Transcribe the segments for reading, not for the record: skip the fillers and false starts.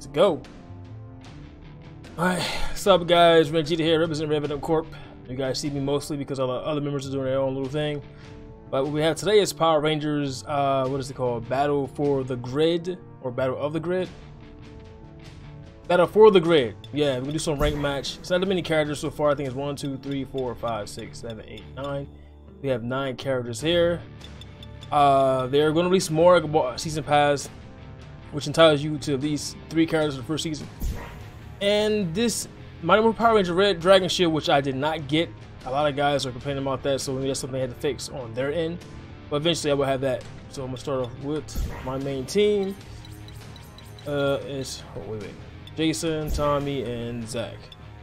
Let's go. Alright, what's up guys, Rangita here, representing Red Venom Corp. You guys see me mostly because all the other members are doing their own little thing. But what we have today is Power Rangers, what is it called? Battle for the Grid, or Battle of the Grid? Battle for the Grid. Yeah, we're gonna do some ranked match. It's not that many characters so far. I think it's 1, 2, 3, 4, 5, 6, 7, 8, 9. We have 9 characters here. They're gonna release more season pass, which entitles you to at least 3 characters for the first season. And this Mighty Morphin Power Ranger Red Dragon Shield, which I did not get. A lot of guys are complaining about that, so maybe that's something they had to fix on their end. But eventually I will have that. So I'm gonna start off with my main team. Jason, Tommy, and Zack.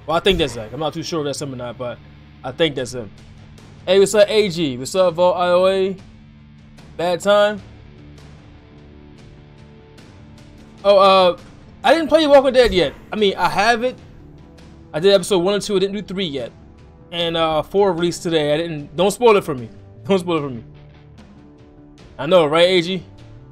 Well, I think that's Zack. I'm not too sure if that's him or not, but I think that's him. Hey, what's up, AG? What's up, Vault IOA? Bad time? Oh, I didn't play Walking Dead yet. I mean, I have it. I did episode 1 and 2. I didn't do 3 yet, and 4 released today. I didn't. Don't spoil it for me. Don't spoil it for me. I know, right, AG?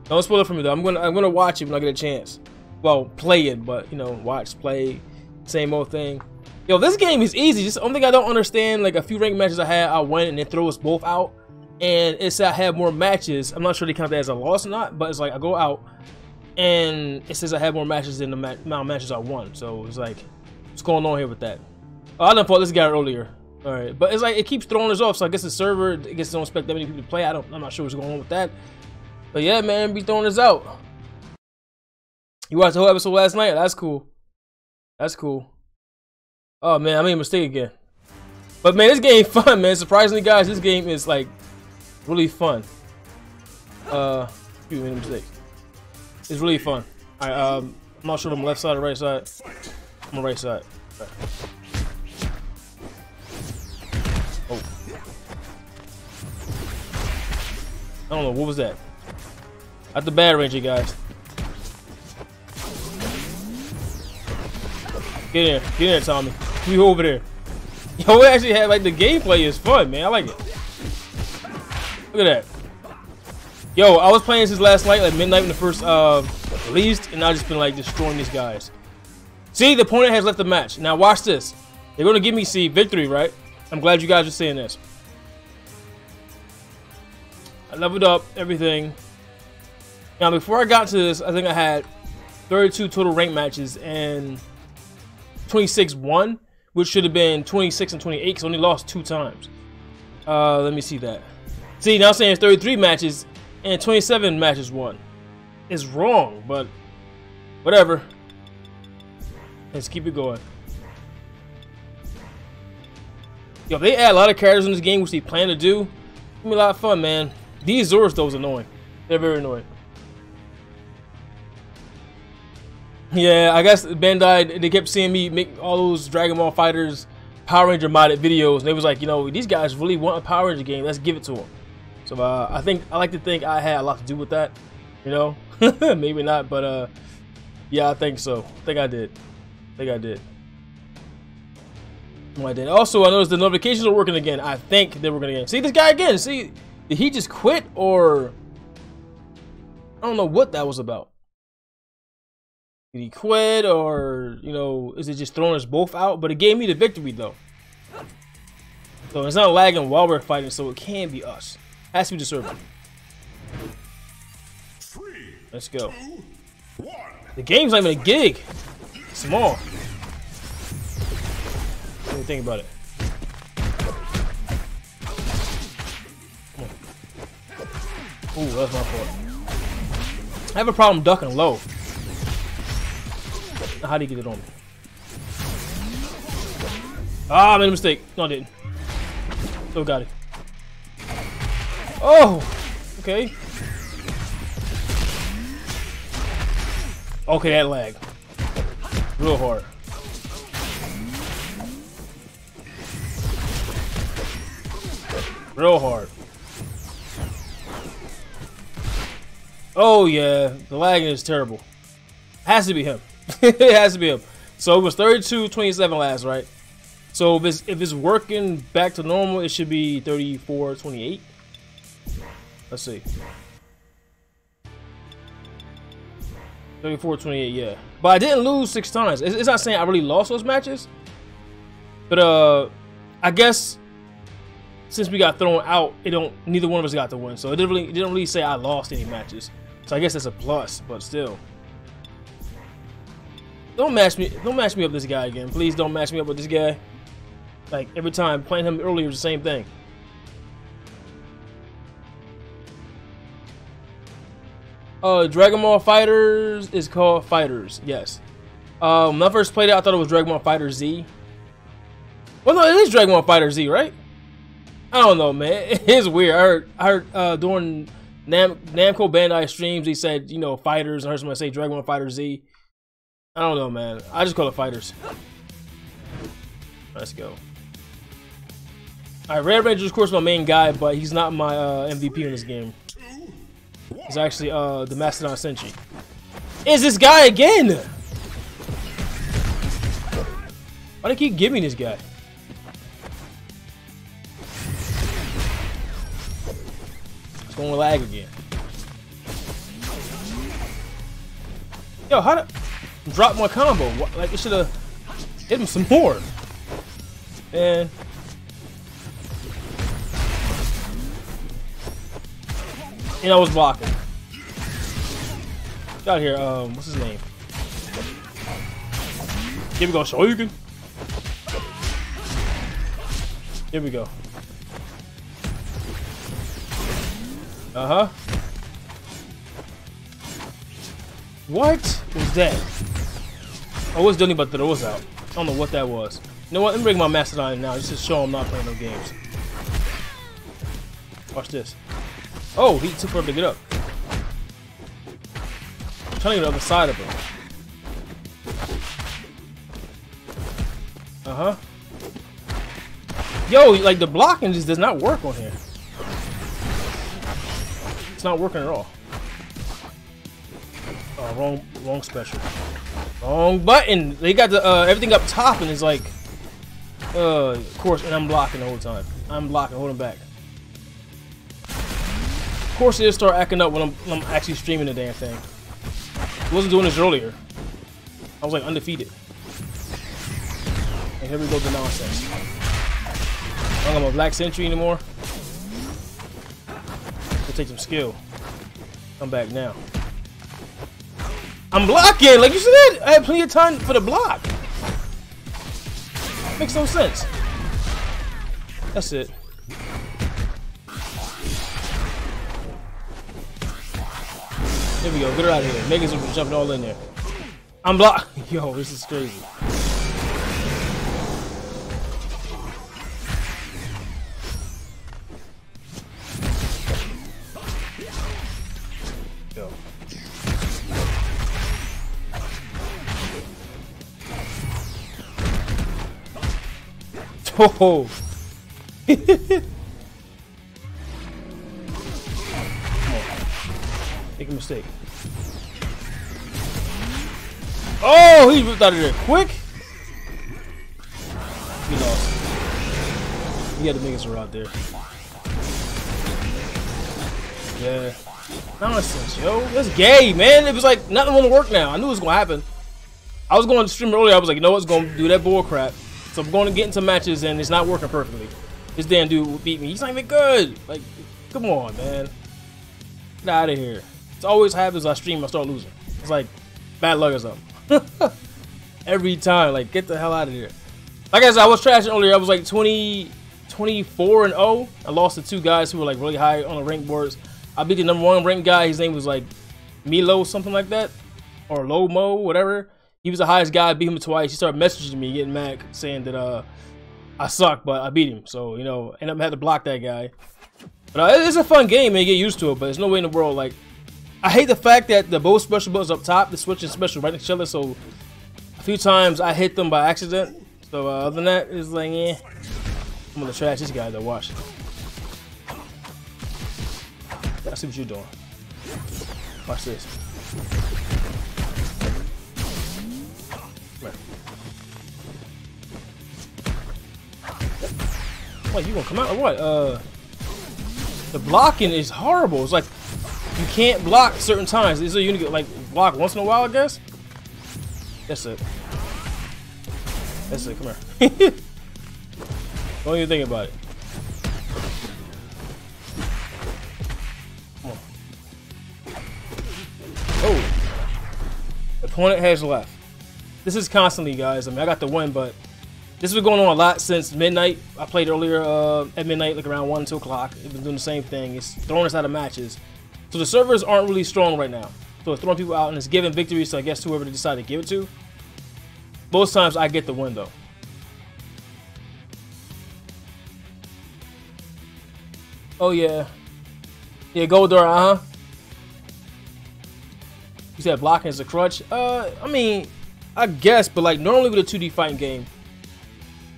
Don't spoil it for me though. I'm gonna watch it when I get a chance. Well, play it, but you know, watch, play, same old thing. Yo, this game is easy. Just the only thing I don't understand, like a few ranked matches I had, I won and they throw us both out, and it's I had more matches. I'm not sure they count that as a loss or not, but it's like I go out. And it says I had more matches than the amount of matches I won. So it's like, what's going on here with that? Oh, I done fought this guy earlier. All right, but it's like it keeps throwing us off. So I guess the server, I guess they don't expect that many people to play. I'm not sure what's going on with that. But yeah, man, be throwing us out. You watched the whole episode last night. That's cool. That's cool. Oh man, I made a mistake again. But man, this game fun, man. Surprisingly, guys, this game is like really fun. You made a mistake. It's really fun. All right, I'm not sure if I'm left side or right side. I'm on right side. Right. Oh. I don't know, what was that? Not the Bad Ranger, guys. Get in there, Tommy. You over there. Yo, we actually had, like, the gameplay is fun, man. I like it. Look at that. Yo, I was playing since last night, like midnight when the first released, and I just been like destroying these guys. See, the opponent has left the match. Now watch this. They're gonna give me victory, right? I'm glad you guys are seeing this. I leveled up everything. Now before I got to this, I think I had 32 total ranked matches and 26 won, which should have been 26 and 28 because I only lost 2 times. Let me see that. See, now I'm saying it's 33 matches. And 27 matches won. It's wrong, but whatever. Let's keep it going. Yo, they add a lot of characters in this game, which they plan to do. It's gonna be a lot of fun, man. These Zoras, though, is annoying. They're very annoying. Yeah, I guess Bandai, they kept seeing me make all those Dragon Ball FighterZ Power Ranger modded videos. And they was like, you know, these guys really want a Power Ranger game. Let's give it to them. So I like to think I had a lot to do with that, you know, maybe not, but yeah, I think so. I think I did. I think I did. Well, I did. Also, I noticed the notifications are working again. I think they were going to get. See this guy again. See, did he just quit or I don't know what that was about. Did he quit or, you know, is it just throwing us both out? But it gave me the victory though. So it's not lagging while we're fighting, so it can be us. Has to be the server. Let's go. The game's not even a gig. It's small. What do you think about it? Ooh, that's my fault. I have a problem ducking low. How do you get it on me? Ah, I made a mistake. No, I didn't. Still got it. Oh, okay. Okay, that lag. Real hard. Real hard. Oh yeah, the lag is terrible. Has to be him. It has to be him. So it was 32, 27 last, right? So if it's working back to normal, it should be 34, 28. Let's see. 34-28, yeah. But I didn't lose 6 times. It's not saying I really lost those matches. But I guess since we got thrown out, it don't neither one of us got to win. So it didn't really say I lost any matches. So I guess that's a plus, but still. Don't match me up with this guy again. Please don't match me up with this guy. Like every time playing him earlier was the same thing. Dragon Ball FighterZ is called FighterZ, yes. When I first played it, I thought it was Dragon Ball FighterZ. Well, no, it is Dragon Ball FighterZ, right? I don't know, man. It is weird. I heard during Namco Bandai streams, he said, you know, FighterZ. And I heard someone say Dragon Ball FighterZ. I don't know, man. I just call it FighterZ. Let's go. All right, Red Ranger is, of course, my main guy, but he's not my MVP in this game. He's actually the Mastodon Senshi. Is this guy again? Why do they keep giving me this guy? It's going to lag again. Yo, how to drop my combo? Like, it should have hit him some more. Man. And I was blocking. Get out here, what's his name? Here we go, Shoyuken. Here we go. Uh-huh. What was that? I was doing about to throw us out. I don't know what that was. You know what? Let me bring my Mastodon in now just to show him I'm not playing no games. Watch this. Oh, he took forever to get up. I'm trying to get the other side of him. Uh-huh. Yo, like the blocking just does not work on here. It's not working at all. Oh, wrong special. Wrong button. They got the everything up top and it's like of course, and I'm blocking the whole time. I'm blocking, holding back. Of course, it'll start acting up when I'm actually streaming the damn thing. I wasn't doing this earlier. I was like undefeated. And here we go to nonsense. I don't got my Black Sentry anymore. We'll take some skill. I'm back now. I'm blocking, like you said. I had plenty of time for the block. Makes no sense. That's it. Here we go, get her out of here. Megan's gonna be jumping all in there. I'm blocked. Yo, this is crazy. Yo. Oh. Make a mistake. Oh, he ripped out of there quick. He lost. He had to make us around there. Yeah. Nonsense, yo. That's gay, man. It was like nothing wanna work now. I knew it was gonna happen. I was going to stream earlier. I was like, you know what's gonna do that bull crap. So I'm going to get into matches and it's not working perfectly. This damn dude beat me. He's not even good. Like, come on, man. Get out of here. It always happens. I stream, I start losing. It's like bad luck or something. Every time, like, get the hell out of here. Like I said, I was trashing earlier. I was like 24 and 0. I lost to 2 guys who were like really high on the rank boards. I beat the #1 ranked guy. His name was like Milo, something like that, or Lomo, whatever. He was the highest guy. I beat him twice. He started messaging me, getting mad, saying that I suck, but I beat him. So you know, and I had to block that guy. But it's a fun game and you get used to it, but there's no way in the world. Like, I hate the fact that the both special buttons up top, the switch is special right next to each other, so a few times I hit them by accident. So other than that, it's like, eh. I'm gonna trash this guy though, watch. I see what you're doing. Watch this. Come here. What, you gonna come out or what? The blocking is horrible. It's like You can't block certain times. It's you need to like block once in a while, I guess. That's it. That's it. Come here. Don't even think about it. Come on. Oh. Opponent has left. This is constantly, guys. I mean, I got the win, but this has been going on a lot since midnight. I played earlier at midnight, like around 1, 2 o'clock. It's been doing the same thing. It's throwing us out of matches. So the servers aren't really strong right now. So it's throwing people out, and it's giving victories to, I guess, whoever they decide to give it to. Most times, I get the win, though. Oh, yeah. Yeah, Goldar, uh-huh. You said blocking is a crutch. I mean, I guess, but like normally with a 2D fighting game,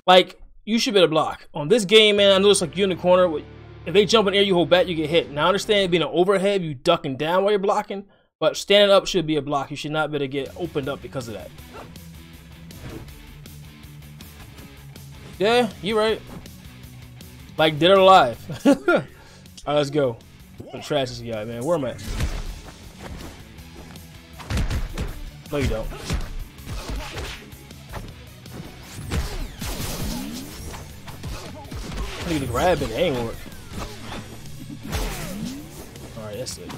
like you should be able to block. On this game, man, I know it's like you in the corner. If they jump in the air, you hold back, you get hit. Now I understand being an overhead, you ducking down while you're blocking, but standing up should be a block. You should not be able to get opened up because of that. Yeah, you're right. Like dead or alive. All right, let's go. I'm trash this guy, man. Where am I? No, you don't. I need to grab it. It ain't work. Alright, that's it.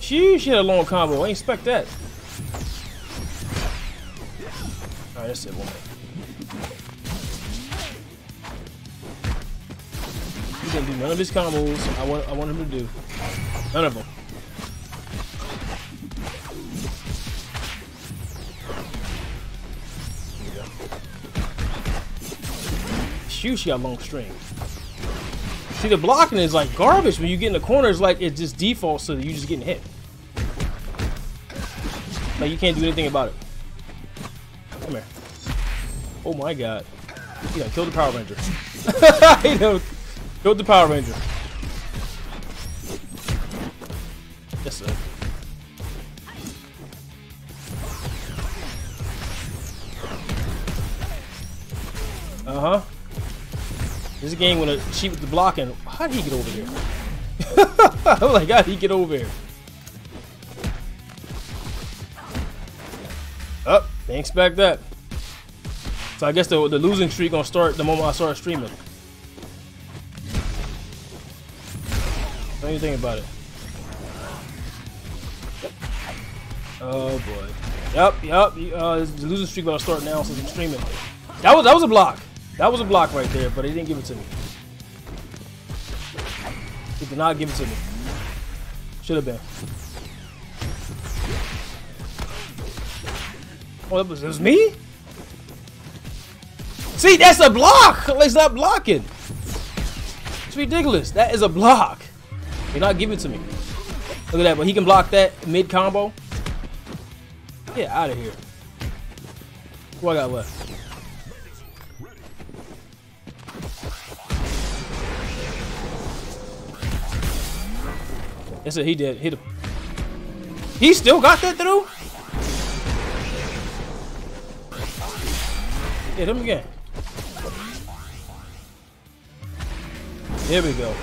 She had a long combo. I ain't expect that. Alright, that's it. One more. He didn't do none of his combos. I want him to do none of them. She got long string. See, the blocking is like garbage when you get in the corner. It's like it just defaults so that you're just getting hit. Like you can't do anything about it. Come here. Oh my God! He done killed the Power Ranger. He done killed the Power Ranger. Yes, sir. Uh huh. This game when a cheat with the blocking. How did he get over here? I'm like, how did he get over here? Up, oh, they expect that. So I guess the losing streak gonna start the moment I start streaming. Don't even think about it. Oh boy. Yup. The losing streak gonna start now since I'm streaming. That was a block. That was a block right there, but he didn't give it to me. He did not give it to me. Should have been. Oh, that was me? See, that's a block! It's not blocking. It's ridiculous. That is a block. They did not give it to me. Look at that, but he can block that mid-combo. Get out of here. What I got left? That's it, he did. Hit him. He still got that through? Hit him again. There we go.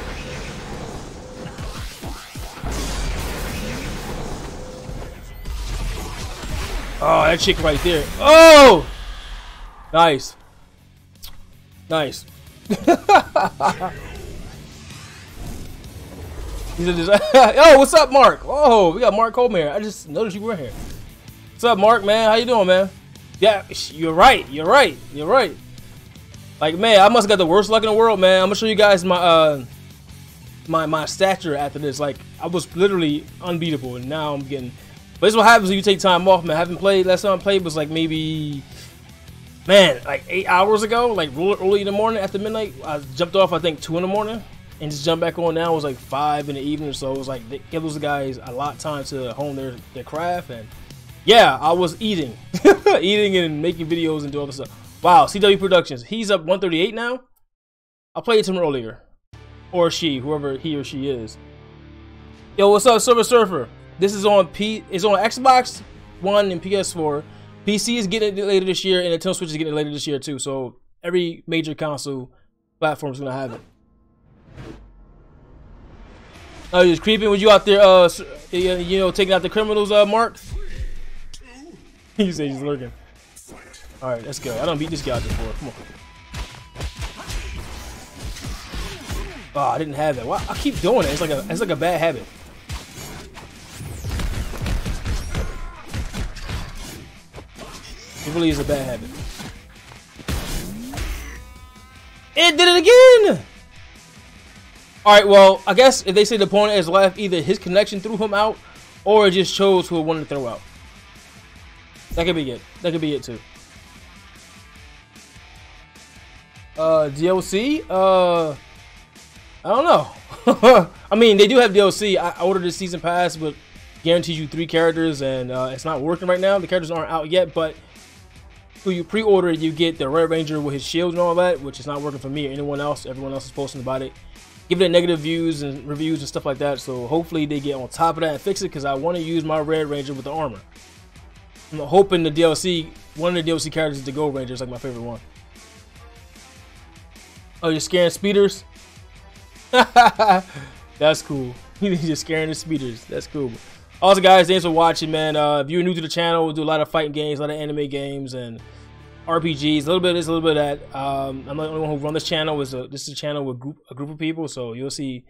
Oh, that chick right there. Oh! Nice. Nice. Yo, what's up, Mark? Oh, we got Mark Coleman here. I just noticed you were here. What's up, Mark, man? How you doing, man? Yeah, you're right. Like, man, I must have got the worst luck in the world, man. I'm gonna show you guys my my stature after this. Like, I was literally unbeatable, and now I'm getting. But this is what happens when you take time off, man. I haven't played. Last time I played was like maybe, man, like 8 hours ago. Like early in the morning after midnight. I jumped off, I think 2 in the morning. And just jump back on now. It was like 5 in the evening, so it was like it gives those guys a lot of time to hone their craft. And yeah, I was eating, eating and making videos and doing all this stuff. Wow, CW Productions, he's up 138 now. I played him earlier, or she, whoever he or she is. Yo, what's up, Surfer? This is on it's on Xbox One and PS4. PC is getting it later this year, and Nintendo Switch is getting it later this year too. So every major console platform is gonna have it. Just creeping. Was you out there, you know, taking out the criminals, Mark? You say he's lurking. All right, let's go. I don't beat this guy before. Come on. Oh, I didn't have it. Why? I keep doing it. It's like a bad habit. It really is a bad habit. It did it again. All right. Well, I guess if they say the opponent has left, either his connection threw him out, or it just chose who it wanted to throw out. That could be it. That could be it too. DLC. I don't know. I mean, they do have DLC. I ordered the season pass, but guarantees you 3 characters, and it's not working right now. The characters aren't out yet, but who you pre-order, you get the Red Ranger with his shield and all that, which is not working for me or anyone else. Everyone else is posting about it, giving it negative views and reviews and stuff like that. So hopefully they get on top of that and fix it, because I want to use my Red Ranger with the armor. I'm hoping the DLC, one of the DLC characters is the Gold Ranger. It's like my favorite one. Oh, you're scaring speeders? That's cool. He's just scaring the speeders. That's cool. Also, guys, thanks for watching, man. If you're new to the channel, we do a lot of fighting games, a lot of anime games, and RPGs. A little bit of this, a little bit of that. I'm not the only one who runs this channel. This is a channel with a group of people, so you'll see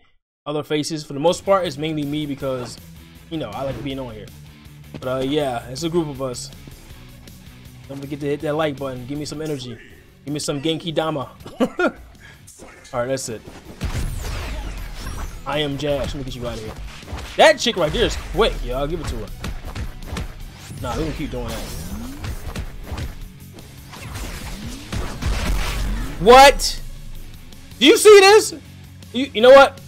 other faces. For the most part, it's mainly me because, you know, I like being on here. But yeah, it's a group of us. Don't forget to hit that like button. Give me some energy. Give me some Genki Dama. All right, that's it. I am Jash. Let me get you out of here. That chick right there is quick, yo. I'll give it to her. Nah, we gonna keep doing that. What? Do you see this? You know what?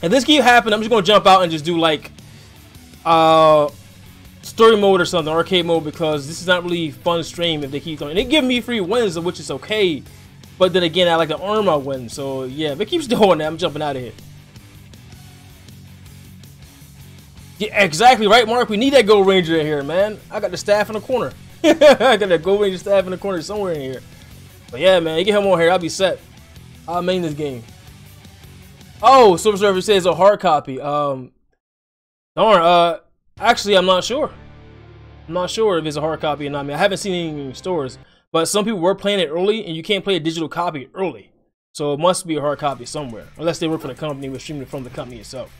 If this keep happening, I'm just gonna jump out and just do like story mode or something, arcade mode, because this is not really fun stream if they keep going. And they give me free wins, which is okay. But then again, I like to earn my win. So yeah, if it keeps doing that, I'm jumping out of here. Yeah, exactly right, Mark. We need that Gold Ranger in here, man. I got the staff in the corner. I got that Gold Ranger staff in the corner somewhere in here. But yeah, man, you get him on here, I'll be set. I'll main this game. Oh, Super Surfer says a hard copy. Darn. Actually, I'm not sure. I'm not sure if it's a hard copy or not. I mean, I haven't seen anything in stores, but some people were playing it early, and you can't play a digital copy early, so it must be a hard copy somewhere, unless they work for the company. We're streaming it from the company itself.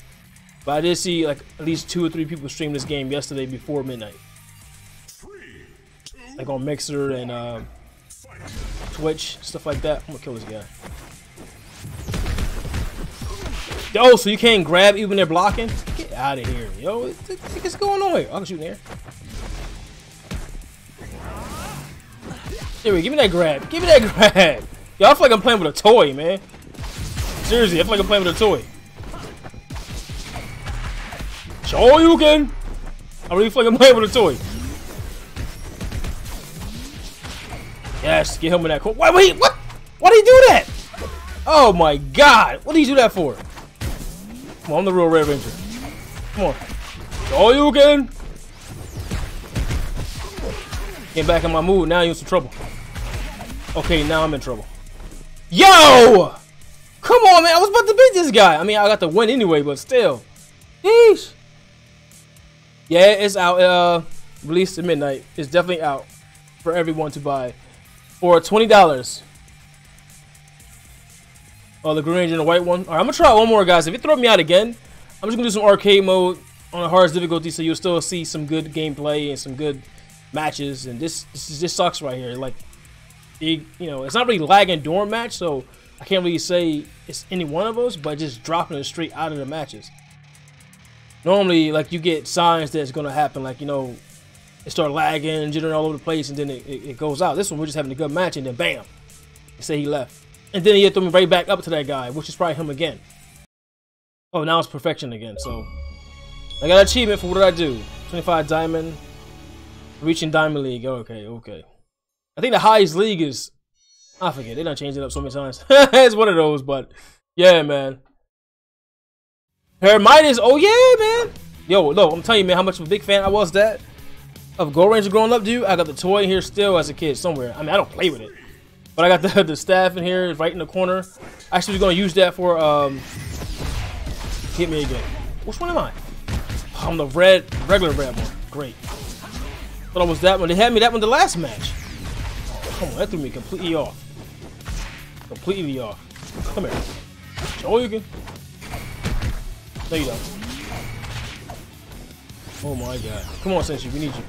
But I did see like at least 2 or 3 people stream this game yesterday before midnight. Like on Mixer and Twitch, stuff like that. I'm gonna kill this guy. Yo, so you can't grab even they're blocking? Get out of here, yo. What's going on here? I'm shooting there. There we go, give me that grab. Give me that grab. Yo, I feel like I'm playing with a toy, man. Seriously, I feel like I'm playing with a toy. Oh, you can! I really feel like I'm playing with a toy. Yes, get him in that corner. Why? Wait, what? Why did he do that? Oh my God! What did he do that for? Come on, I'm the real Red Ranger. Come on. Oh, you can! Get back in my mood. Now you're in some trouble. Okay, now I'm in trouble. Yo! Come on, man! I was about to beat this guy. I mean, I got the win anyway, but still. Yeesh. Yeah, it's out. Released at midnight. It's definitely out for everyone to buy for $20. Oh, the Green Ranger and the white one. All right, I'm gonna try one more, guys. If you throw me out again, I'm just gonna do some arcade mode on the hardest difficulty, so you'll still see some good gameplay and some good matches. And this sucks right here. Like, you know, it's not really lag and dorm match, so I can't really say it's any one of us, but just dropping it straight out of the matches. Normally, like, you get signs that it's going to happen, like, you know, it start lagging, jittering all over the place, and then it goes out. This one, we're just having a good match, and then bam, they say he left. And then he threw me right back up to that guy, which is probably him again. Oh, now it's perfection again, so. I got an achievement for what did I do? 25 diamond, reaching diamond league. Okay, okay. I think the highest league is, I forget, they done changed it up so many times. It's one of those, but yeah, man. Hermitis, oh yeah, man. Yo, no, I'm telling you, man, how much of a big fan I was of Gold Ranger growing up, dude. I got the toy in here still as a kid somewhere. I mean, I don't play with it, but I got the staff in here right in the corner. Actually, we're gonna use that for Hit me again. Which one am I? Oh, I'm the regular red one. Great. But I was that one. They had me that one the last match. Oh, that threw me completely off. Completely off. Come here. Oh, you can. There you go. Oh my god. Come on, Senshi. We need you.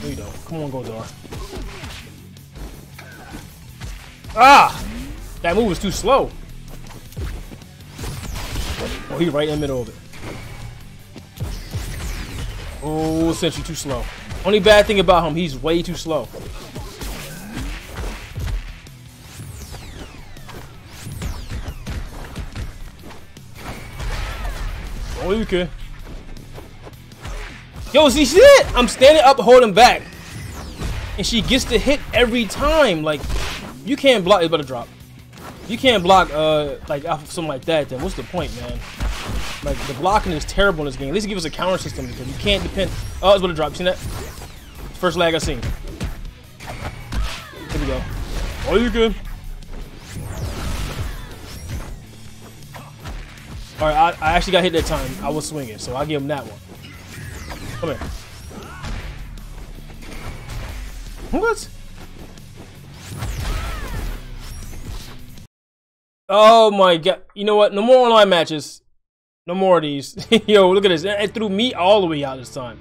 There you go. Come on, Goldar. Ah! That move was too slow. Oh, he's right in the middle of it. Oh, Senshi, too slow. Only bad thing about him, he's way too slow. Oh, you can. Yo, see shit? I'm standing up holding back. And she gets the hit every time. Like, you can't block it, but a drop. You can't block like off of something like that, then what's the point, man? Like the blocking is terrible in this game. At least give us a counter system because you can't depend. Oh, it's about to drop. You seen that? First lag I seen. Here we go. Oh, you good? All right, I actually got hit that time. I was swinging, so I give him that one. Come here. What? Oh my god. You know what? No more online matches. No more of these. Yo, look at this. It threw me all the way out this time.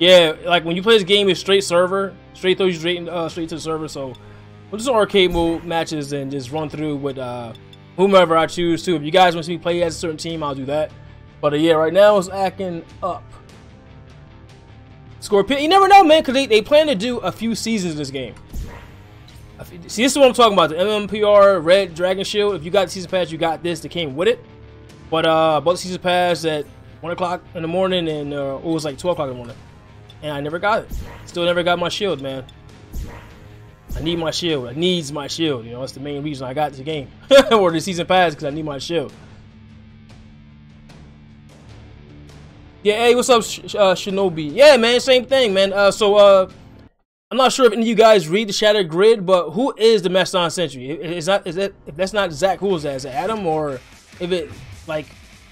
Yeah, like when you play this game, it's straight server. Straight through, straight to the server. So we'll just arcade mode matches and just run through with whomever I choose to. If you guys want to see me play as a certain team, I'll do that. But yeah, right now it's acting up. Scorpion. You never know, man, because they plan to do a few seasons in this game. See, this is what I'm talking about. The MMPR, Red, Dragon Shield. If you got the season pass, you got this. They came with it. But both season pass at 1 o'clock in the morning and it was like 12 o'clock in the morning. And I never got it. Still never got my shield, man. I need my shield. I needs my shield. You know, that's the main reason I got the game. Or the season pass because I need my shield. Yeah, hey, what's up, Shinobi? Yeah, man, same thing, man. I'm not sure if any of you guys read the Shattered Grid, but who is the Mastodon Senshi? If that's not Zack, who is that? Is it Adam or if it like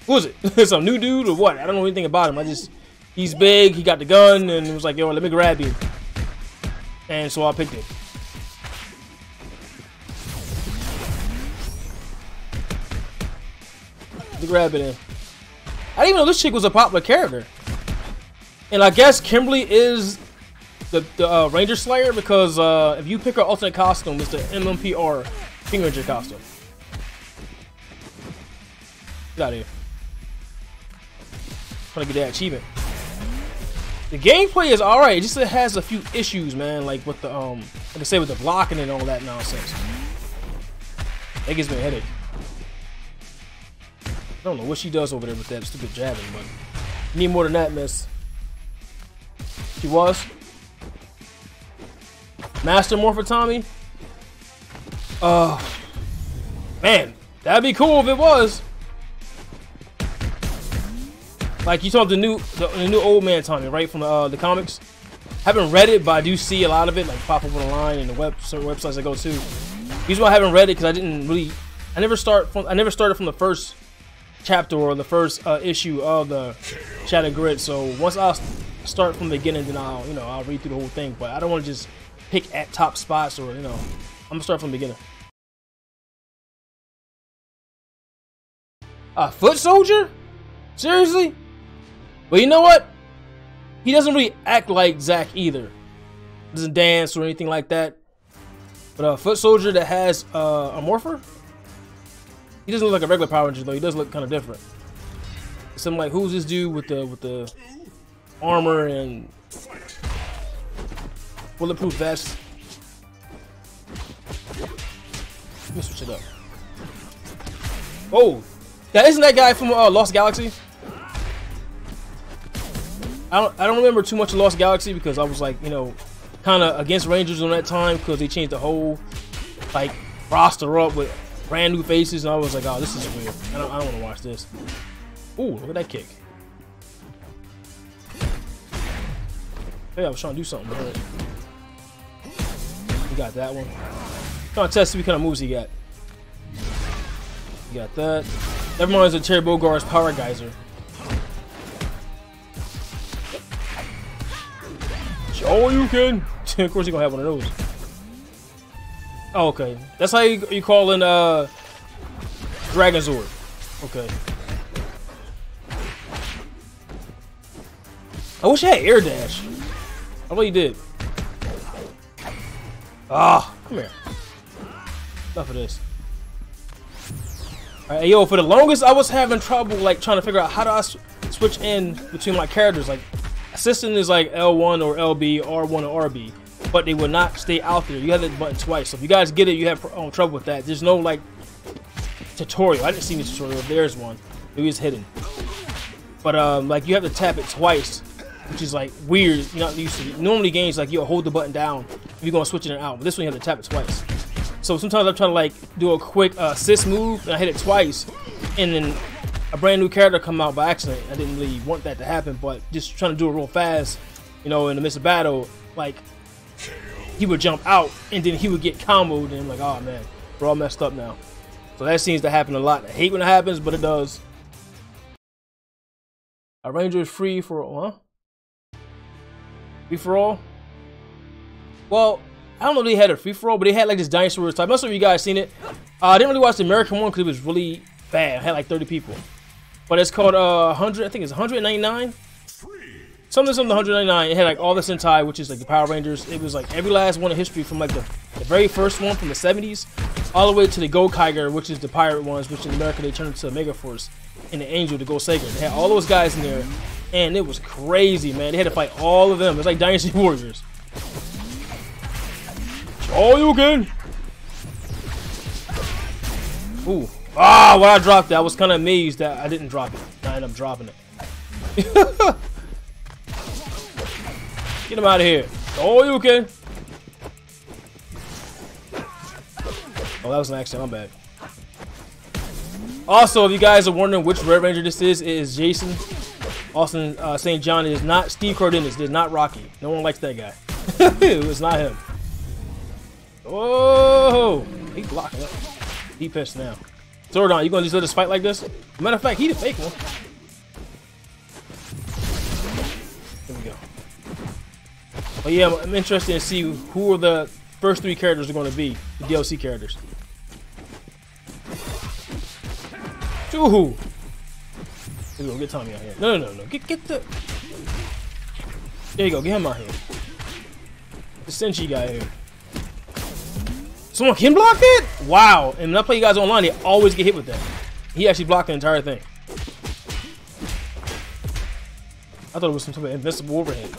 who is it? Some new dude or what? I don't know anything about him. I just he's big, he got the gun, and it was like, yo, let me grab you. And so I picked it. To grab it in. I didn't even know this chick was a popular character. And I guess Kimberly is the Ranger Slayer because if you pick her alternate costume, it's the MMPR Green Ranger costume. Get out of here. Trying to get that achievement. The gameplay is alright, it just has a few issues, man, like with the like I say with the blocking and all that nonsense. That gives me a headache. I don't know what she does over there with that stupid jabbing, but you need more than that, miss. She was. Master Morpher Tommy? Man, that'd be cool if it was. Like you talk the new old man Tommy, right, from the comics. Haven't read it, but I do see a lot of it, like pop up online and the certain websites I go to. Here's why I haven't read it because I didn't really, I never started from the first chapter or the first issue of the Shattered Grid. So once I start from the beginning, then I'll, you know, I'll read through the whole thing. But I don't want to just pick at top spots or, you know, I'm gonna start from the beginning. A foot soldier? Seriously? But you know what? He doesn't really act like Zack either. Doesn't dance or anything like that. But a foot soldier that has a morpher? He doesn't look like a regular Power Ranger though. He does look kind of different. So I'm like, who's this dude with the armor and bulletproof vest. Let me switch it up. Oh, that isn't that guy from Lost Galaxy. I don't remember too much of Lost Galaxy because I was like, you know, kind of against Rangers on that time because they changed the whole like roster up with brand new faces and I was like, oh, this is weird. I don't want to watch this. Ooh, look at that kick. Hey, I was trying to do something. Right? got that one. Come on, test what kind of moves he got. You got that. Never mind, it's a Terry Bogard's Power Geyser. Oh, you can. Of course, you're gonna have one of those. Oh, okay. That's how you call in Dragon Zord. Okay. I wish I had air dash. I know you did. Ah, come here. Enough of this. All right, yo, for the longest, I was having trouble like trying to figure out how do I switch in between my characters. Like, assistant is like L1 or LB, R1 or RB, but they will not stay out there. You have that button twice. So if you guys get it, you have trouble with that. There's no like tutorial. I didn't see any tutorial. There's one. It was hidden. But like you have to tap it twice, which is like weird. You're not used to it. Normally games like you'll hold the button down if you're gonna switch it in and out. But this one you have to tap it twice. So sometimes I'm trying to like do a quick assist move and I hit it twice, and then a brand new character come out by accident. I didn't really want that to happen, but just trying to do it real fast, you know, in the midst of battle, like he would jump out and then he would get comboed, and I'm like, oh man, we're all messed up now. So that seems to happen a lot. I hate when it happens, but it does. A Ranger is free for all, huh? Free for all? Well, I don't know if they had a free for all, but they had like this Dinosaur War type. Most of you guys seen it. I didn't really watch the American one because it was really bad. I had like 30 people. But it's called 100, I think it's 199. Something 199. It had like all the Sentai, which is like the Power Rangers. It was like every last one in history from like the very first one from the 70s all the way to the Gokaiger, which is the pirate ones, which in America they turned into Mega Force, and the Angel, the Gokaiger. They had all those guys in there, and it was crazy, man. They had to fight all of them. It's like Dynasty Warriors. Oh, you can. Ooh. Ah, when I dropped that, I was kind of amazed that I didn't drop it. I ended up dropping it. Get him out of here. Oh, you can. Oh, that was an accident. I'm bad. Also, if you guys are wondering which Red Ranger this is, it is Jason. Austin St. John. It is not Steve Cardenas. It is not Rocky. No one likes that guy. It was not him. Oh, he blocked it. He pissed now. Zordon, you gonna just let us fight like this? Matter of fact, he the fake one. There we go. Oh yeah, I'm interested to see who are the first three characters are gonna be, the DLC characters. Ooh. Here we go, get Tommy out here. No, no, no, no. Get the. There you go, get him out here. The Senshi guy here. Someone can block that? Wow. And when I play you guys online, they always get hit with that. He actually blocked the entire thing. I thought it was some sort of invincible overhead.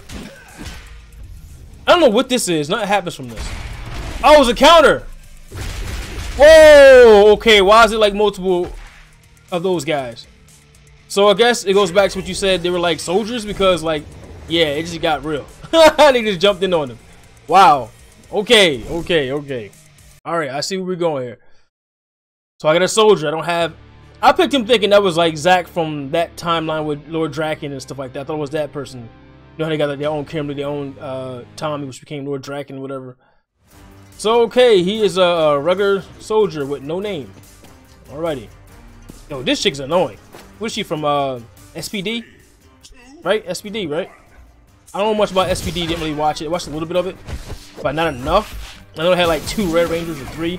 I don't know what this is. Nothing happens from this. Oh, it was a counter. Whoa. Okay, why is it like multiple of those guys? So I guess it goes back to what you said. They were like soldiers because like, yeah, it just got real. They just jumped in on them. Wow. Okay, okay, okay. All right, I see where we're going here. So I got a soldier. I don't have. I picked him thinking that was like Zack from that timeline with Lord Drakkon and stuff like that. I thought it was that person. You know how they got like their own Kimberly, their own Tommy, which became Lord Drakkon, whatever. So okay, he is a regular soldier with no name. Alrighty. Yo, this chick's annoying. What's she from? SPD, right? SPD, right? I don't know much about SPD. Didn't really watch it. I watched a little bit of it, but not enough. I know I had like 2 Red Rangers or 3.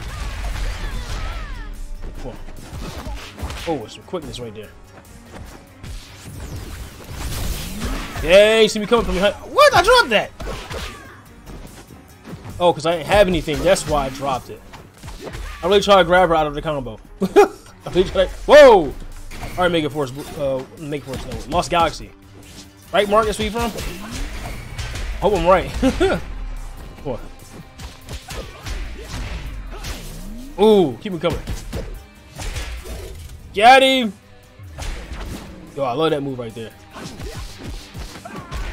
Whoa. Oh, some quickness right there. Yeah, you see me coming from behind. What? I dropped that! Oh, because I didn't have anything. That's why I dropped it. I really tried to grab her out of the combo. I really tried to... Whoa! Alright, Mega Force. Mega Force. No. Lost Galaxy. Right, Mark? That's where you from? Hope I'm right. What? Ooh, keep him coming. Got him. Yo, I love that move right there.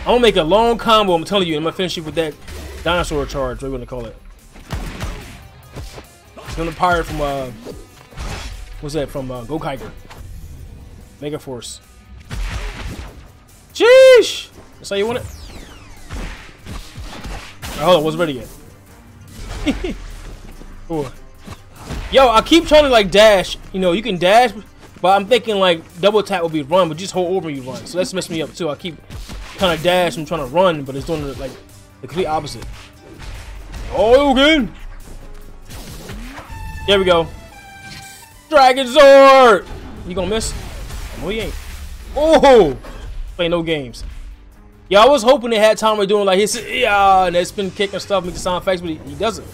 I'm gonna make a long combo, I'm telling you. I'm gonna finish it with that dinosaur charge, whatever you wanna call it. It's gonna pirate from, what's that? From Gokaiger. Mega Force. Sheesh! That's how you want it? All right, hold on, wasn't ready yet. Ooh. Yo, I keep trying to like dash. You know, you can dash, but I'm thinking like double tap would be run, but just hold over you run. So that's messing me up too. I keep kind of dash and trying to run, but it's doing the, like the complete opposite. Oh, good. There we go. Dragon Zord. You gonna miss? No, you ain't. Oh, play no games. Yeah, I was hoping they had Tommy doing like his yeah and that spin kick and stuff, make it sound fast, but he doesn't.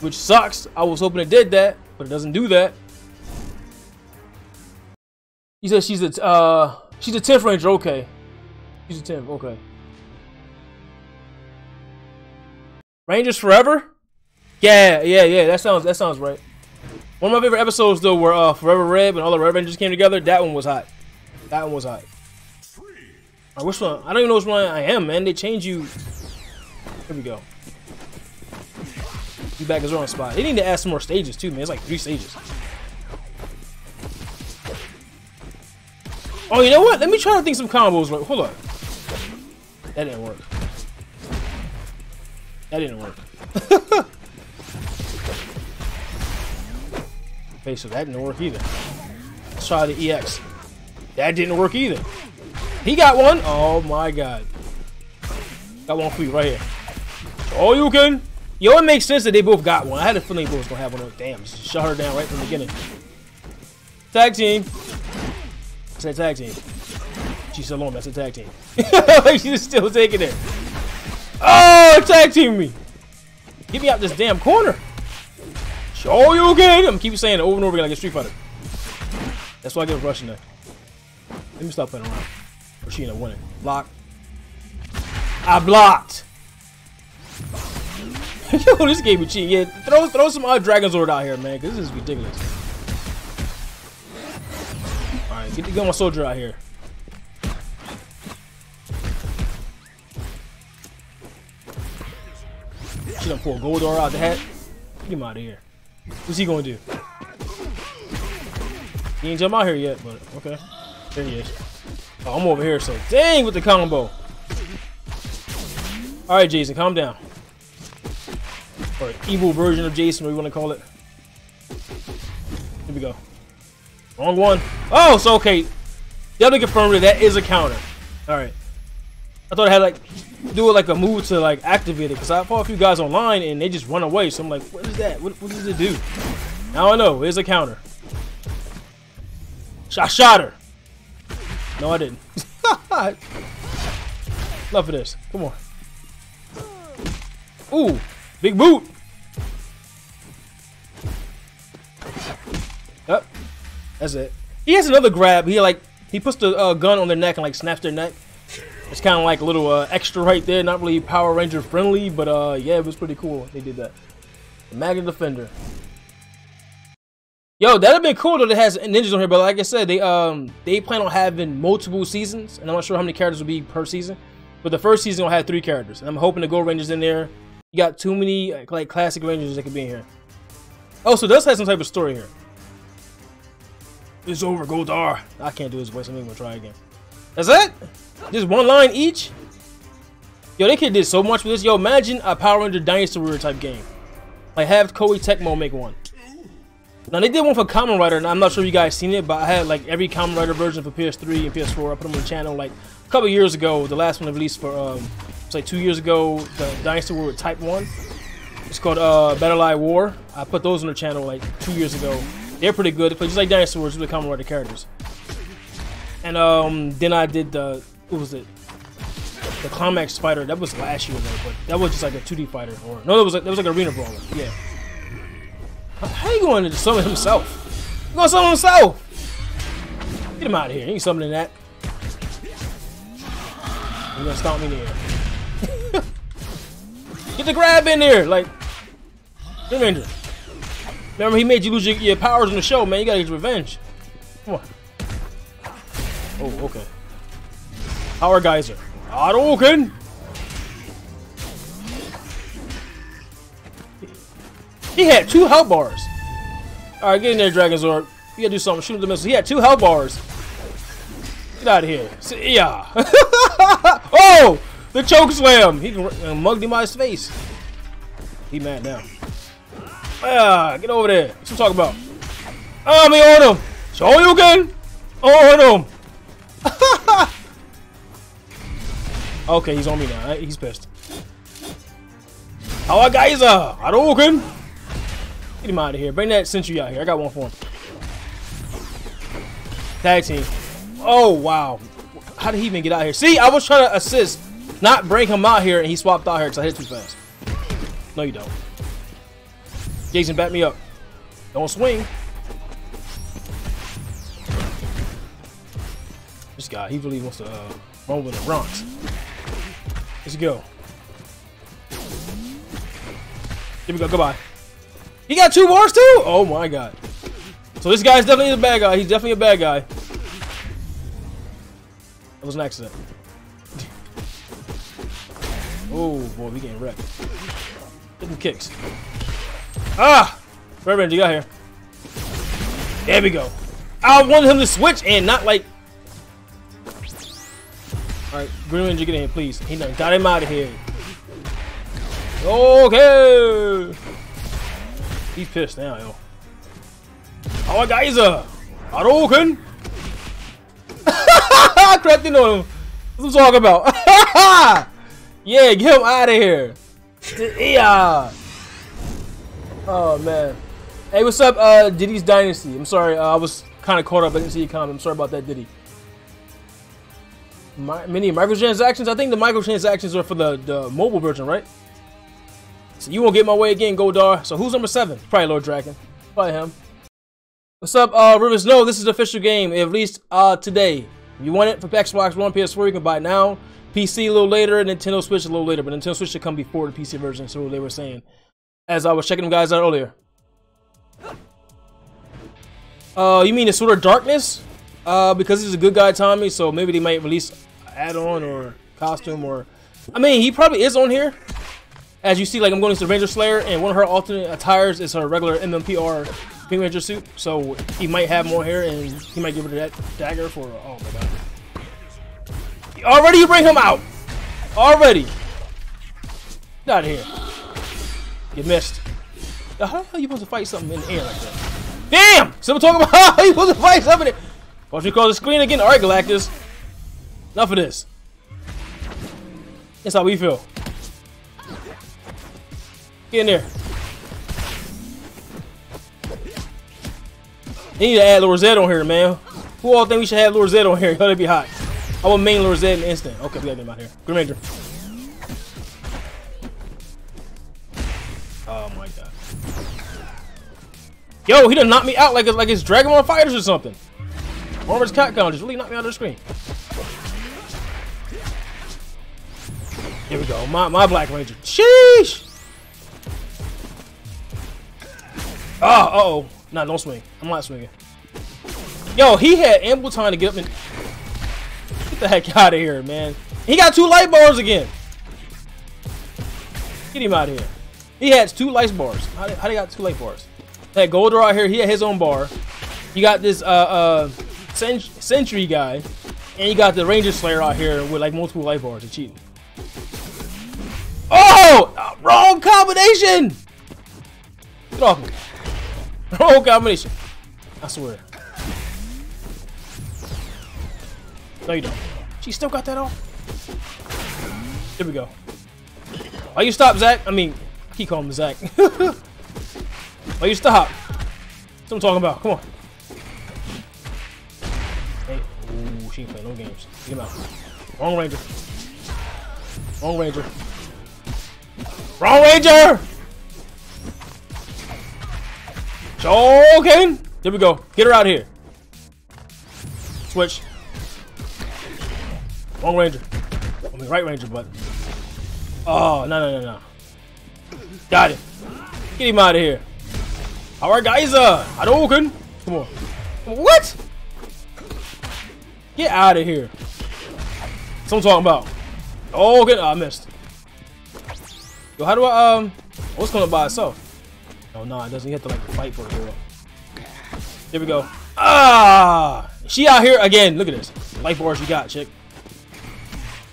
Which sucks. I was hoping it did that, but it doesn't do that. He said she's a 10th Ranger, okay. She's a 10th, okay. Rangers Forever? Yeah, that sounds right. One of my favorite episodes though were Forever Red, when all the Red Rangers came together. That one was hot. That one was hot. Right, which one? I don't even know which one I am, man. They change you. Here we go. You back is wrong spot. They need to add some more stages too, man. It's like 3 stages. Oh, you know what? Let me try to think some combos. Like, hold on. That didn't work. That didn't work. Okay, so that didn't work either. Let's try the EX. That didn't work either. He got one. Oh my god. Got one for you right here. Oh, you can. Yo, it makes sense that they both got one. I had a feeling they both was gonna have one. Damn, just shut her down right from the beginning. Tag team. I said tag team. She's still on. That's a tag team. She's still taking it. Oh, tag team me. Get me out this damn corner. Show you again. I'm keep saying it over and over again like a Street Fighter. That's why I get rushing there. Let me stop playing around. She ain't winning. Block. I blocked. Yo, this game is cheating. Yeah, throw some Dragon Zord out here, man, because this is ridiculous. All right, get my soldier out here. She done pull Goldar out the hat. Get him out of here. What's he gonna do? He ain't jump out here yet, but okay. There he is. Oh, I'm over here, so dang with the combo. All right, Jason, calm down. Or an evil version of Jason, what you want to call it. Here we go. Wrong one. Oh, so okay. Definitely confirmed that is a counter. All right. I thought I had like do it like a move to like activate it, because I fought a few guys online and they just run away. So I'm like, what is that? What does it do? Now I know. It's a counter. I shot her. No, I didn't. Love for this. Come on. Ooh, big boot. Yep, that's it. He has another grab. He puts the gun on their neck and like snaps their neck. It's kind of like a little extra right there. Not really Power Ranger friendly, but yeah, it was pretty cool. They did that. The Magna Defender. Yo, that'd have been cool though. That has ninjas on here, but like I said, they plan on having multiple seasons, and I'm not sure how many characters will be per season. But the first season will have 3 characters, and I'm hoping the Gold Ranger's in there. You got too many like classic Rangers that could be in here. Oh, so it does have some type of story here. It's over, Goldar. I can't do this voice. I'm gonna try again. That's it. Just one line each. Yo, they could did so much with this. Yo, imagine a Power Ranger Dinosaur War type game. Like have Koei Tecmo make one. Now they did one for Kamen Rider, and I'm not sure if you guys seen it, but I had like every Kamen Rider version for PS3 and PS4. I put them on the channel like a couple years ago. The last one I released for it's like 2 years ago, the Dinosaur War with Type 1. It's called Better Lie War. I put those on the channel like 2 years ago. They're pretty good. They play just like Dinosaur Wars with the Kamen Rider characters. And then I did the what was it? The Climax Fighter. That was last year though, but that was just like a 2D fighter. Or no, that was like arena brawler. Yeah. How you going to summon himself? You gonna summon himself? Get him out of here. He ain't summoning that. You're gonna stomp me in the air. Get the grab in there, like Green Ranger. Remember he made you lose your powers in the show, man. You gotta get your revenge. Come on. Oh, okay. Power Geyser. Hadouken. He had 2 health bars. All right, get in there, Dragon Zord. You gotta do something. Shoot him the missile. He had 2 health bars. Get out of here. See ya. Oh, the choke slam. He mugged him out of his face. He mad now. Ah, get over there. What you talking about? Ah, me on him. Show you again. On him. Okay, he's on me now. He's pissed. Our guys are Hadouken. Get him out of here. Bring that Sentry out here. I got one for him. Tag team. Oh, wow. How did he even get out here? See, I was trying to assist, not bring him out here, and he swapped out here because I hit too fast. No, you don't. Jason, back me up. Don't swing. This guy, he really wants to run with the Bronx. Let's go. Here we go. Goodbye. He got two wars too? Oh my god. So this guy's definitely a bad guy. He's definitely a bad guy. That was an accident. Oh boy, we getting wrecked. Get them kicks. Ah! Red Ranger, you got here. There we go. I wanted him to switch and not like. Alright, Green Ranger, get in here, please. He done got him out of here. Okay! He's pissed now, yo. Our guys are Hadouken! I cracked in on him. What's I'm talking about? Yeah, get him out of here. Yeah. Oh man. Hey, what's up, Diddy's Dynasty? I'm sorry, I was kind of caught up. I didn't see your comment. I'm sorry about that, Diddy. Many microtransactions. I think the microtransactions are for the mobile version, right? So you won't get my way again, Goldar. So who's number 7? Probably Lord Drakkon. Probably him. What's up, Rivers? No, this is the official game, at least today. If you want it for Xbox One, PS4, you can buy it now. PC a little later, Nintendo Switch a little later, but Nintendo Switch should come before the PC version, so they were saying. As I was checking them guys out earlier. You mean the Sword of Darkness? Because he's a good guy, Tommy, so maybe they might release add-on or costume or... I mean, he probably is on here. As you see, like, I'm going to Ranger Slayer, and one of her alternate attires is her regular MMPR Green Ranger suit, so he might have more hair, and he might give her that dagger for... Oh, my God. Already you bring him out! Already! Get out of here. You missed. How the hell are you supposed to fight something in the air like that? Damn! Someone talking about how are you supposed to fight something in the air? Why don't you call the screen again? Alright, Galactus. Enough of this. That's how we feel. Get in there. They need to add Lord Zed on here, man. Who all think we should have Lord Zed on here? That'd be hot. I will main Lord Zed in an instant. Okay, we got him out here. Green Ranger. Oh my god. Yo, he done knocked me out like it's Dragon Ball FighterZ or something. Armored's Catcon just really knocked me out of the screen. Here we go. My Black Ranger. Sheesh! Oh, uh-oh. Nah, don't swing. I'm not swinging. Yo, he had ample time to get up and... Get the heck out of here, man. He got 2 light bars again. Get him out of here. He has 2 light bars. How they got 2 light bars? That Goldar out here, he had his own bar. You got this Sentry guy. And you got the Ranger Slayer out here with like multiple light bars. They're cheating. Oh! Wrong combination! Get off me. Wrong combination. I swear. No, you don't. She still got that off. There we go. Why you stop, Zack? I mean, I keep calling him Zack. Why you stop? That's what I'm talking about. Come on. Hey, ooh, she ain't playing no games. Get him out. Wrong Ranger. Wrong Ranger. Wrong Ranger! Joking! There we go. Get her out here. Switch. Wrong Ranger. I mean, right Ranger, but... Oh, no. Got it. Get him out of here. Our guys are Hadouken. Come on. What? Get out of here. That's what I'm talking about. Oh, good. Oh, I missed. Yo, how do I... What's going on by itself? Oh, no, it doesn't. You have to, like, fight for the girl. Here we go. Ah! She out here again. Look at this. Light bars you got, chick.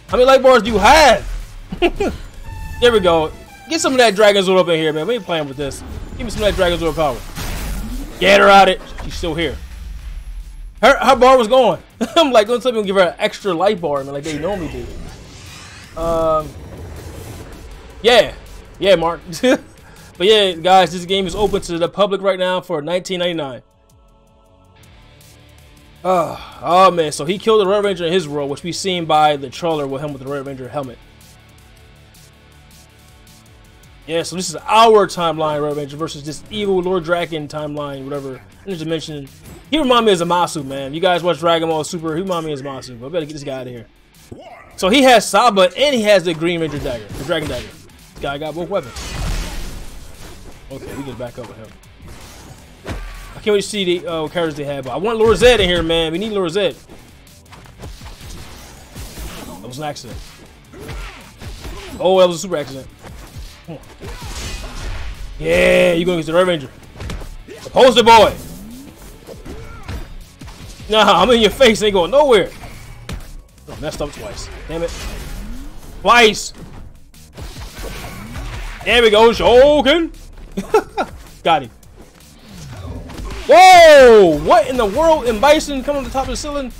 How many light bars do you have? There we go. Get some of that Dragon Zord up in here, man. We ain't playing with this. Give me some of that Dragon Zord power. Get her out of it. She's still here. Her bar was going. I'm like, don't tell me I'm gonna give her an extra light bar, I mean, like they normally do. Yeah, Mark. But yeah, guys, this game is open to the public right now for $19.99. Oh man, so he killed the Red Ranger in his world, which we've seen by the trailer with him with the Red Ranger helmet. Yeah, so this is our timeline Red Ranger versus this evil Lord Drakkon timeline, whatever. I just mentioned, he reminded me of Zamasu, man. You guys watch Dragon Ball Super, he reminded me of Zamasu, but I better get this guy out of here. So he has Saba and he has the Green Ranger dagger, the Dragon Dagger. This guy got both weapons. Okay, we get back up with him. I can't wait to see the characters they have, but I want Lord Zed in here, man. We need Lord Zed. That was an accident. Oh, that was a super accident. Come on. Yeah, you're going to get the Red Ranger. The poster boy. Nah, I'm in your face. Ain't going nowhere. Oh, messed up twice. Damn it. Twice. There we go. Shogun. Got him. Whoa. What in the world? And Bison coming on the top of the ceiling.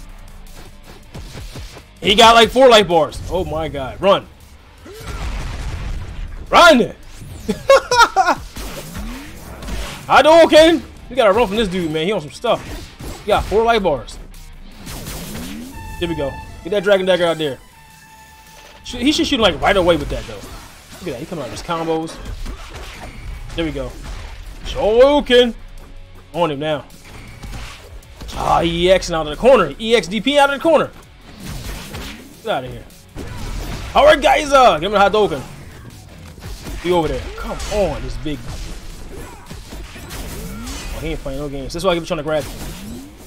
He got like 4 light bars. Oh, my God. Run. Run! I do okay. We gotta run from this dude, man. He on some stuff. He got 4 light bars. There we go. Get that Dragon Dagger out there. He should shoot like right away with that though. Look at that. He coming out with his combos. There we go. Shoken. On him now. Ah, EXing out of the corner. EXDP out of the corner. Get out of here. All right, guys. Give him a Hadouken. Be over there. Come on, this big. Oh, he ain't playing no games. That's why I keep trying to grab him.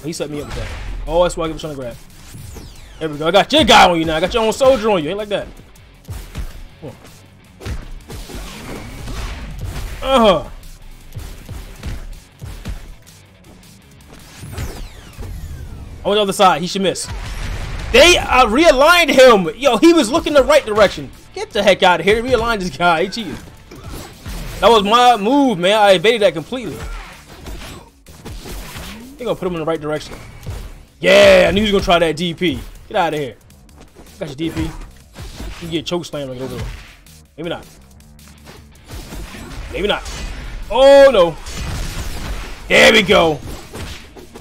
He set me up with that. Oh, that's why I keep trying to grab. There we go. I got your guy on you now. I got your own soldier on you. Ain't like that. Come on. Uh huh. On the other side, he should miss. They realigned him. Yo, he was looking the right direction. Get the heck out of here. Realign this guy. He cheated. That was my move, man. I evaded that completely. They're going to put him in the right direction. Yeah, I knew he was going to try that DP. Get out of here. Got your DP. You can get choke slammed like over there. Maybe not. Maybe not. Oh, no. There we go.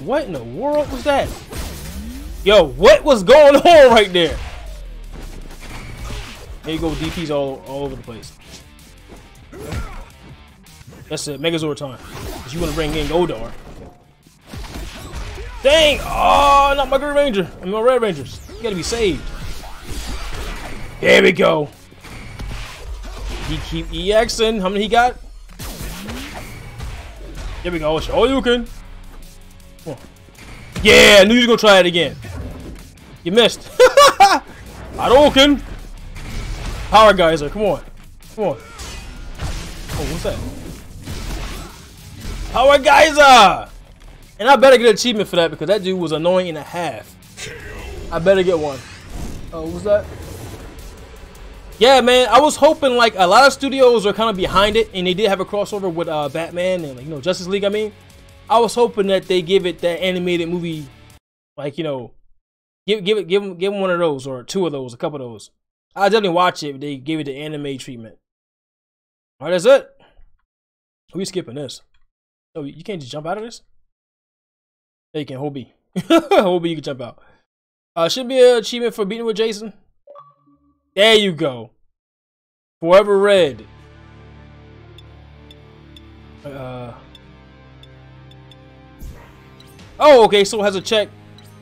What in the world was that? Yo, what was going on right there? There you go, DP's all over the place. That's it, Megazord time. Cause you want to bring in Goldar. Dang! Oh, not my Green Ranger. I mean, my Red Rangers. You gotta be saved. There we go. He keep EXing. How many he got? There we go. Shoryuken. Come on. Yeah, I knew you was gonna try it again. You missed. Hadouken. Power Geyser, come on. Come on. Oh, what's that? Power Geyser! And I better get an achievement for that because that dude was annoying and a half. I better get one. Oh, what's that? Yeah, man, I was hoping like a lot of studios are kind of behind it and they did have a crossover with Batman and, like, you know, Justice League, I mean. I was hoping that they give it that animated movie, like, you know, give them one of those or 2 of those, a couple of those. I definitely watch it, but they gave it the anime treatment. All right, that's it. We skipping this. Oh, you can't just jump out of this? Yeah, you can, hold B. Hold B, you can jump out. Should be an achievement for beating with Jason. There you go. Forever Red. Oh, okay, so it has a check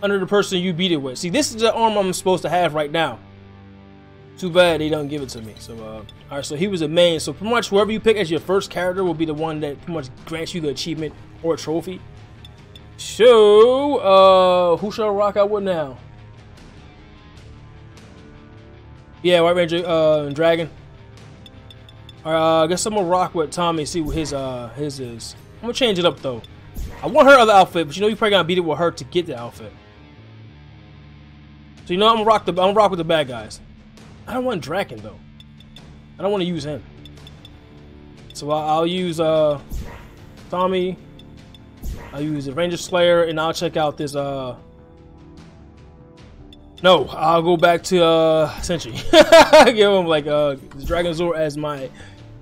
under the person you beat it with. See, this is the arm I'm supposed to have right now. Too bad they don't give it to me. So, all right. So he was a main. So pretty much whoever you pick as your first character will be the one that pretty much grants you the achievement or a trophy. So, who shall I rock out with now? Yeah, White Ranger and Dragon. All right, I guess I'm gonna rock with Tommy. See what his is. I'm gonna change it up though. I want her other outfit, but you know you probably gotta beat it with her to get the outfit. So you know I'm gonna rock with the bad guys. I don't want Drakkon though. I don't want to use him. So I'll use Tommy. I use a Ranger Slayer, and I'll check out this, no, I'll go back to, Senshi. Give him, like, the Dragon Zord as my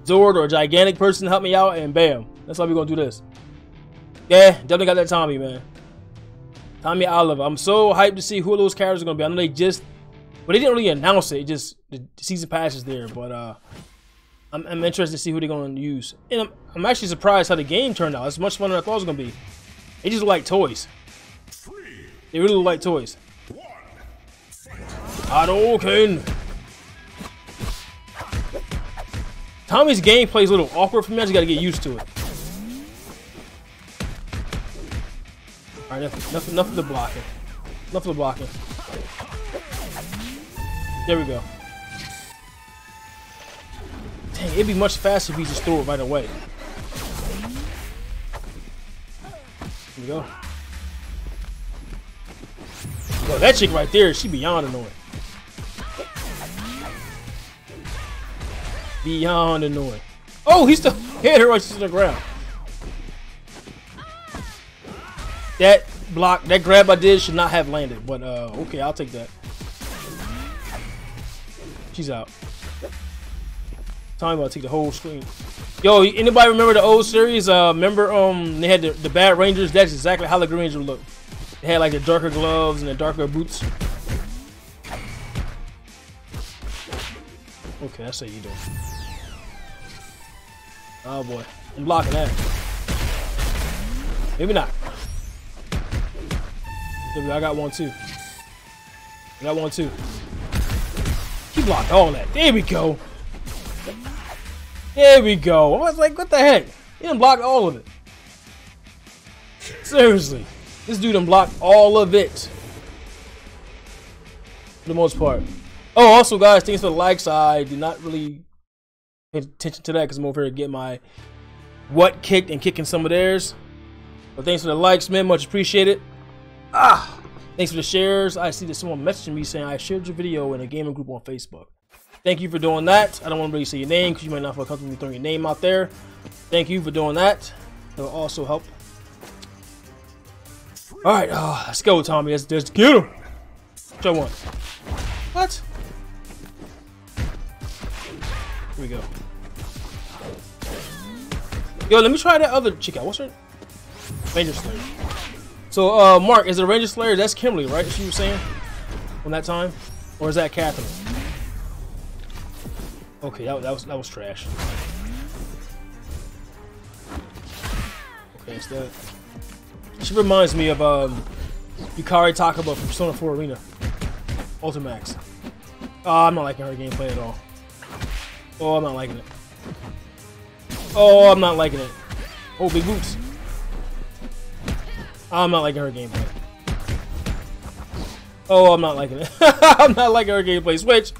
Zord or Gigantic person to help me out, and bam. That's how we're gonna do this. Yeah, definitely got that Tommy, man. Tommy Oliver. I'm so hyped to see who those characters are gonna be. I know they just, but they didn't really announce it. It just, the season pass is there, but, I'm interested to see who they're going to use. And I'm actually surprised how the game turned out. It's much funner than I thought it was going to be. They just look like toys. They really look like toys. Hadouken! Tommy's gameplay is a little awkward for me. I just got to get used to it. Alright, nothing to block it. Nothing to block it. There we go. Dang, it'd be much faster if he just threw it right away. Here we go. Yo, that chick right there, she beyond annoying. Beyond annoying. Oh, he still hit her right to the ground. That block, that grab I did should not have landed, but okay, I'll take that. She's out. Time about to take the whole screen. Yo, anybody remember the old series? Remember they had the Bad Rangers? That's exactly how the Green Ranger looked. They had like the darker gloves and the darker boots. Okay, that's how you do. Oh boy, I'm blocking that. Maybe not. I got one too. I got one too. He blocked all that. There we go. There we go. I was like, what the heck? He done blocked all of it. Seriously. This dude done blocked all of it. For the most part. Oh, also, guys, thanks for the likes. I did not really pay attention to that because I'm over here getting my what kicked and kicking some of theirs. But thanks for the likes, man. Much appreciated. Ah! Thanks for the shares. I see that someone messaged me saying I shared your video in a gaming group on Facebook. Thank you for doing that. I don't want to really say your name because you might not feel comfortable throwing your name out there. Thank you for doing that. That'll also help. Alright, let's go, Tommy. Let's get him. Show one. What? Here we go. Yo, let me try that other chick out. What's her? Ranger Slayer. So, Mark, is it Ranger Slayer? That's Kimberly, right? She was saying? On that time? Or is that Catherine? Okay, that was trash. Okay, it's that. She reminds me of Yukari Takaba from Persona 4 Arena. Ultimax. Oh, I'm not liking her gameplay at all. Oh, I'm not liking it. Oh, I'm not liking it. Oh, big boots. I'm not liking her gameplay. Oh, I'm not liking it. I'm not liking her gameplay. Switch!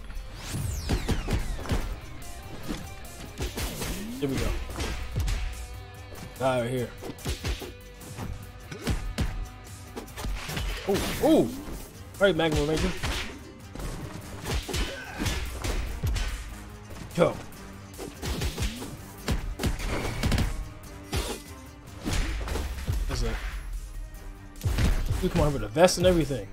Here we go. Guy right here. Oh, oh! Alright, Magna Ranger. Go. That's it. We come on with a vest and everything.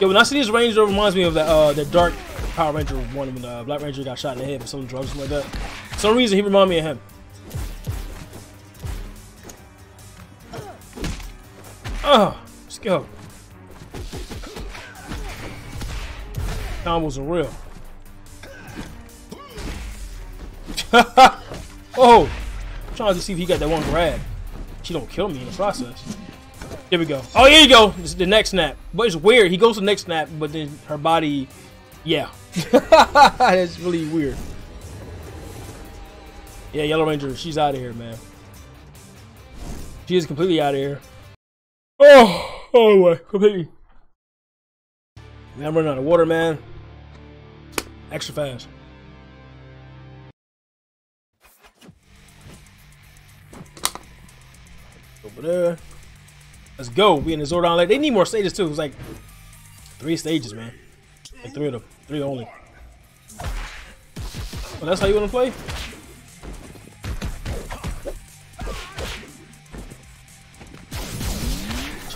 Yo, when I see these Rangers, it reminds me of that dark Power Ranger one when the Black Ranger got shot in the head for some drugs like that. For some reason he reminded me of him. Oh, let's go. Combos are real. Oh, I'm trying to see if he got that one grab. She don't kill me in the process. Here we go. Oh, here you go. This is the next snap. But it's weird. He goes to the next snap, but then her body. Yeah, that's really weird. Yeah, Yellow Ranger, she's out of here, man. She is completely out of here. Oh, oh my, completely. Man, I'm running out of water, man. Extra fast. Over there. Let's go. We in the Zordon Lake. They need more stages too. It's like 3 stages, man. Like 3 of them. 3 only. Oh, that's how you want to play?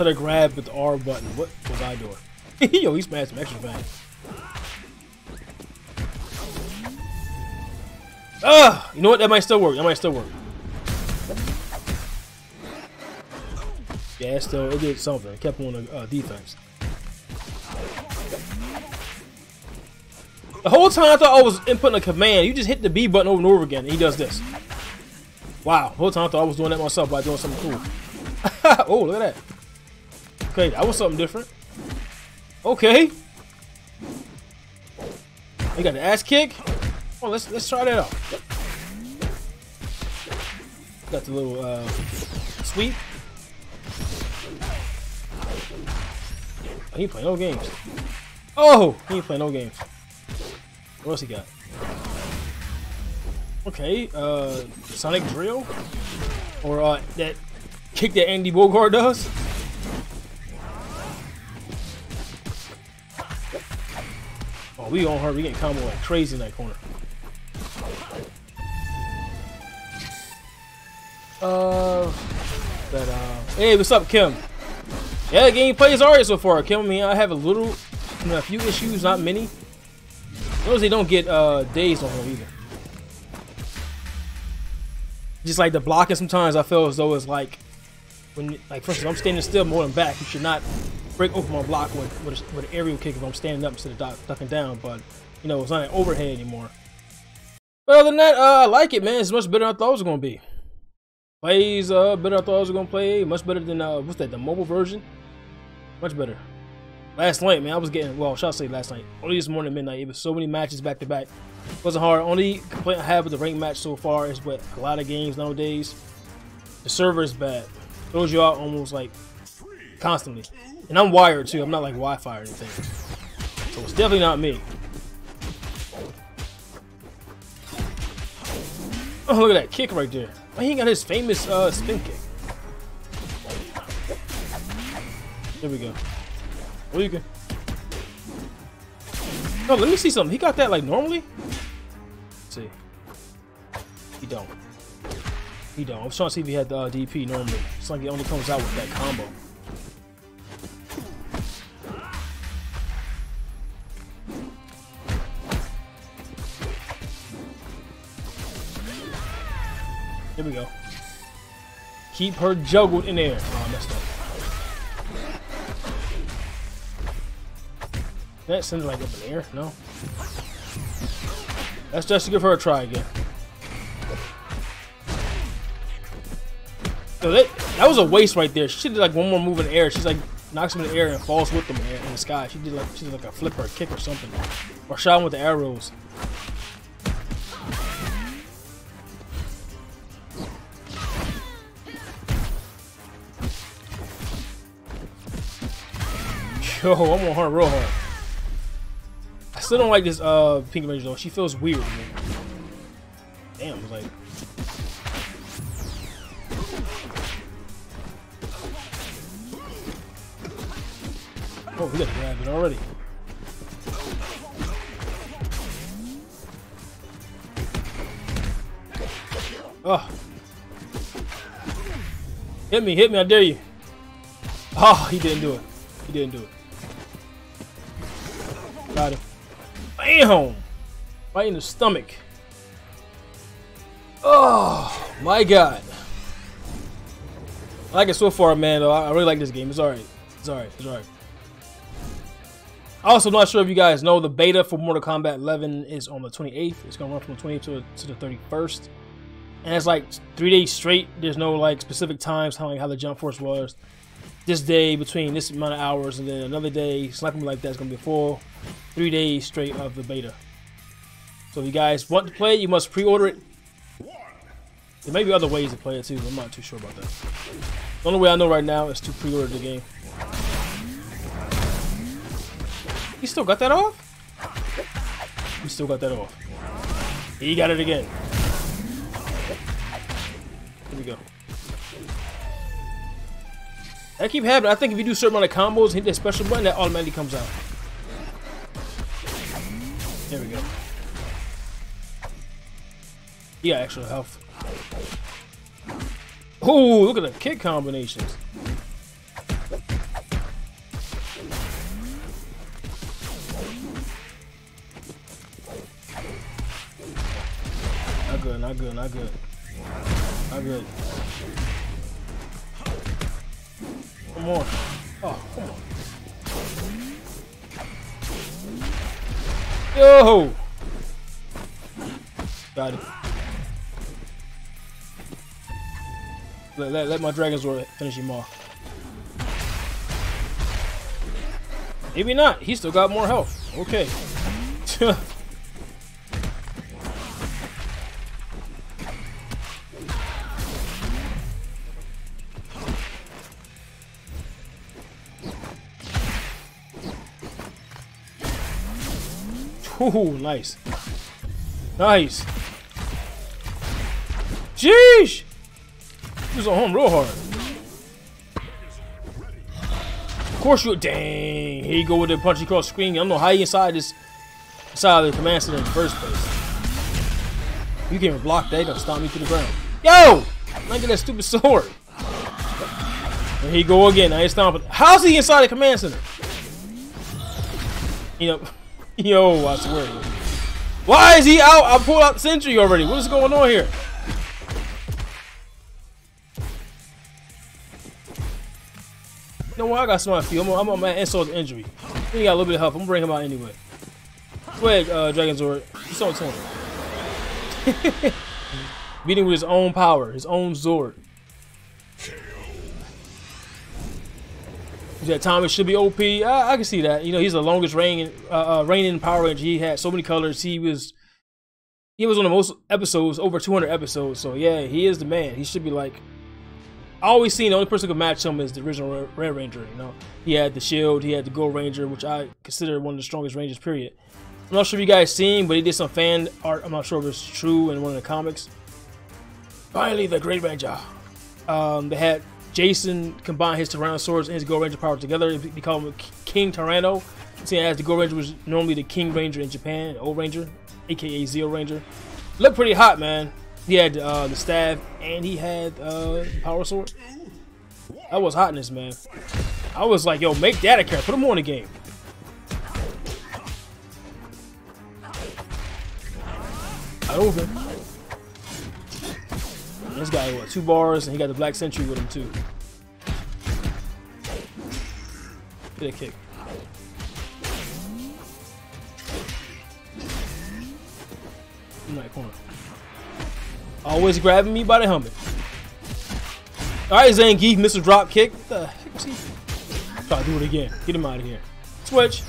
to the grab with the R button. What was I doing? Yo, he smashed some extra things. Ah, you know what? That might still work. That might still work. Yeah, it still did something. It kept on the defense. The whole time I thought I was inputting a command. You just hit the B button over and over again, and he does this. Wow, the whole time I thought I was doing that myself by doing something cool. Oh, look at that. Okay, that was something different. Okay. You got an ass kick. Oh, let's try that out. Got the little sweep. He ain't playing no games. Oh, he ain't playing no games. What else he got? Okay, Sonic Drill, or that kick that Andy Bogart does. Oh, we on her. We getting combo like crazy in that corner. Hey, what's up, Kim? Yeah, the game plays alright so far, Kim. I mean, I have a few issues, not many. Notice they don't get dazed on her either. Just like the blocking, sometimes I feel as though it's like when, like, for instance, I'm standing still more than back. You should not break open my block with an aerial kick if I'm standing up instead of ducking down. But you know, it's not an overhead anymore. But other than that, I like it, man. It's much better than I thought it was gonna be. Plays better than I thought I was gonna play. Much better than what's that? The mobile version. Much better. Last night, man, I was getting, well, should I say last night? Only this morning at midnight. It was so many matches back to back. It wasn't hard. Only complaint I have with the ranked match so far is with a lot of games nowadays, the server is bad. It throws you out almost like constantly. And I'm wired too. I'm not like Wi-Fi or anything. So it's definitely not me. Oh, look at that kick right there. Why he ain't got his famous spin kick? There we go. Oh, you can. No, let me see something. He got that like normally? Let's see. He don't. He don't. I was trying to see if he had the DP normally. It's like he only comes out with that combo. Here we go. Keep her juggled in there. Oh, I messed up. That sends like up in the air, no? That's just to give her a try again. So that was a waste right there. She did like one more move in the air. She's like knocks him in the air and falls with him in the sky. She did like a flip or a kick or something, or shot him with the arrows. Yo, I'm on her real hard. I still don't like this Pink Ranger though. She feels weird. Man. Damn, it's like. Oh, we gotta grab it already. Oh. Hit me, I dare you. Oh, he didn't do it. He didn't do it. Got him. Bam! Right in the stomach. Oh my god. I like it so far, man, though. I really like this game. It's alright. It's alright. It's alright. Also, not sure if you guys know, the beta for Mortal Kombat 11 is on the 28th. It's gonna run from the 28th to the 31st. And it's like 3 days straight. There's no like specific times how the jump force was. This day between this amount of hours and then another day, it's not gonna be like that. It's gonna be a full 3 days straight of the beta. So if you guys want to play, you must pre-order it. There may be other ways to play it too, but I'm not too sure about that. The only way I know right now is to pre-order the game. He still got that off? He still got that off. He got it again. Here we go. That keep happening. I think if you do a certain amount of combos, hit that special button, that automatically comes out. There we go. Yeah, extra health. Oh, look at the kick combinations. Not good, not good, not good. Not good. Come on. Oh, come on. Yo! Got it. Let my Dragon's Lord finish him off. Maybe not. He still got more health. Okay. Ooh, nice. Nice. Jeez! He was on home real hard. Of course you. Dang. Here you go with the punchy cross screen. I don't know how you inside the command center in the first place. You can't even block that. Don't stomp me to the ground. Yo! I get that stupid sword. And here you go again. I ain't stomping. How's he inside the command center? You know. Yo, I swear. Why is he out? I pulled out the sentry already. What is going on here? You know what? I got smart feet. I'm on my insult to injury. He got a little bit of help. I'm gonna bring him out anyway. Go ahead, Dragon Zord. It's on him. Beating with his own power, his own Zord. That Tommy should be OP. I can see that. You know, he's the longest reigning Power Ranger. He had so many colors. He was on the most episodes, over 200 episodes. So yeah, he is the man. He should be like. I always seen the only person who could match him is the original Red Ranger. You know, he had the shield, he had the Gold Ranger, which I consider one of the strongest Rangers. Period. I'm not sure if you guys seen, but he did some fan art. I'm not sure if it's true in one of the comics. Finally, the Great Ranger. They had. Jason combined his Tyrannosaurus and his Gold Ranger power together. They call him King Tyranno. Seeing as the Gold Ranger was normally the King Ranger in Japan, the Old Ranger, aka Zero Ranger. Looked pretty hot, man. He had the staff and he had the power sword. That was hotness, man. I was like, yo, make that a character. Put him on the game. Not over. This guy, what, 2 bars, and he got the Black Sentry with him, too. Get a kick. In that corner. Always grabbing me by the helmet. Alright, Zangief, Mr. Dropkick. What the heck was he? Try to do it again. Get him out of here. Switch.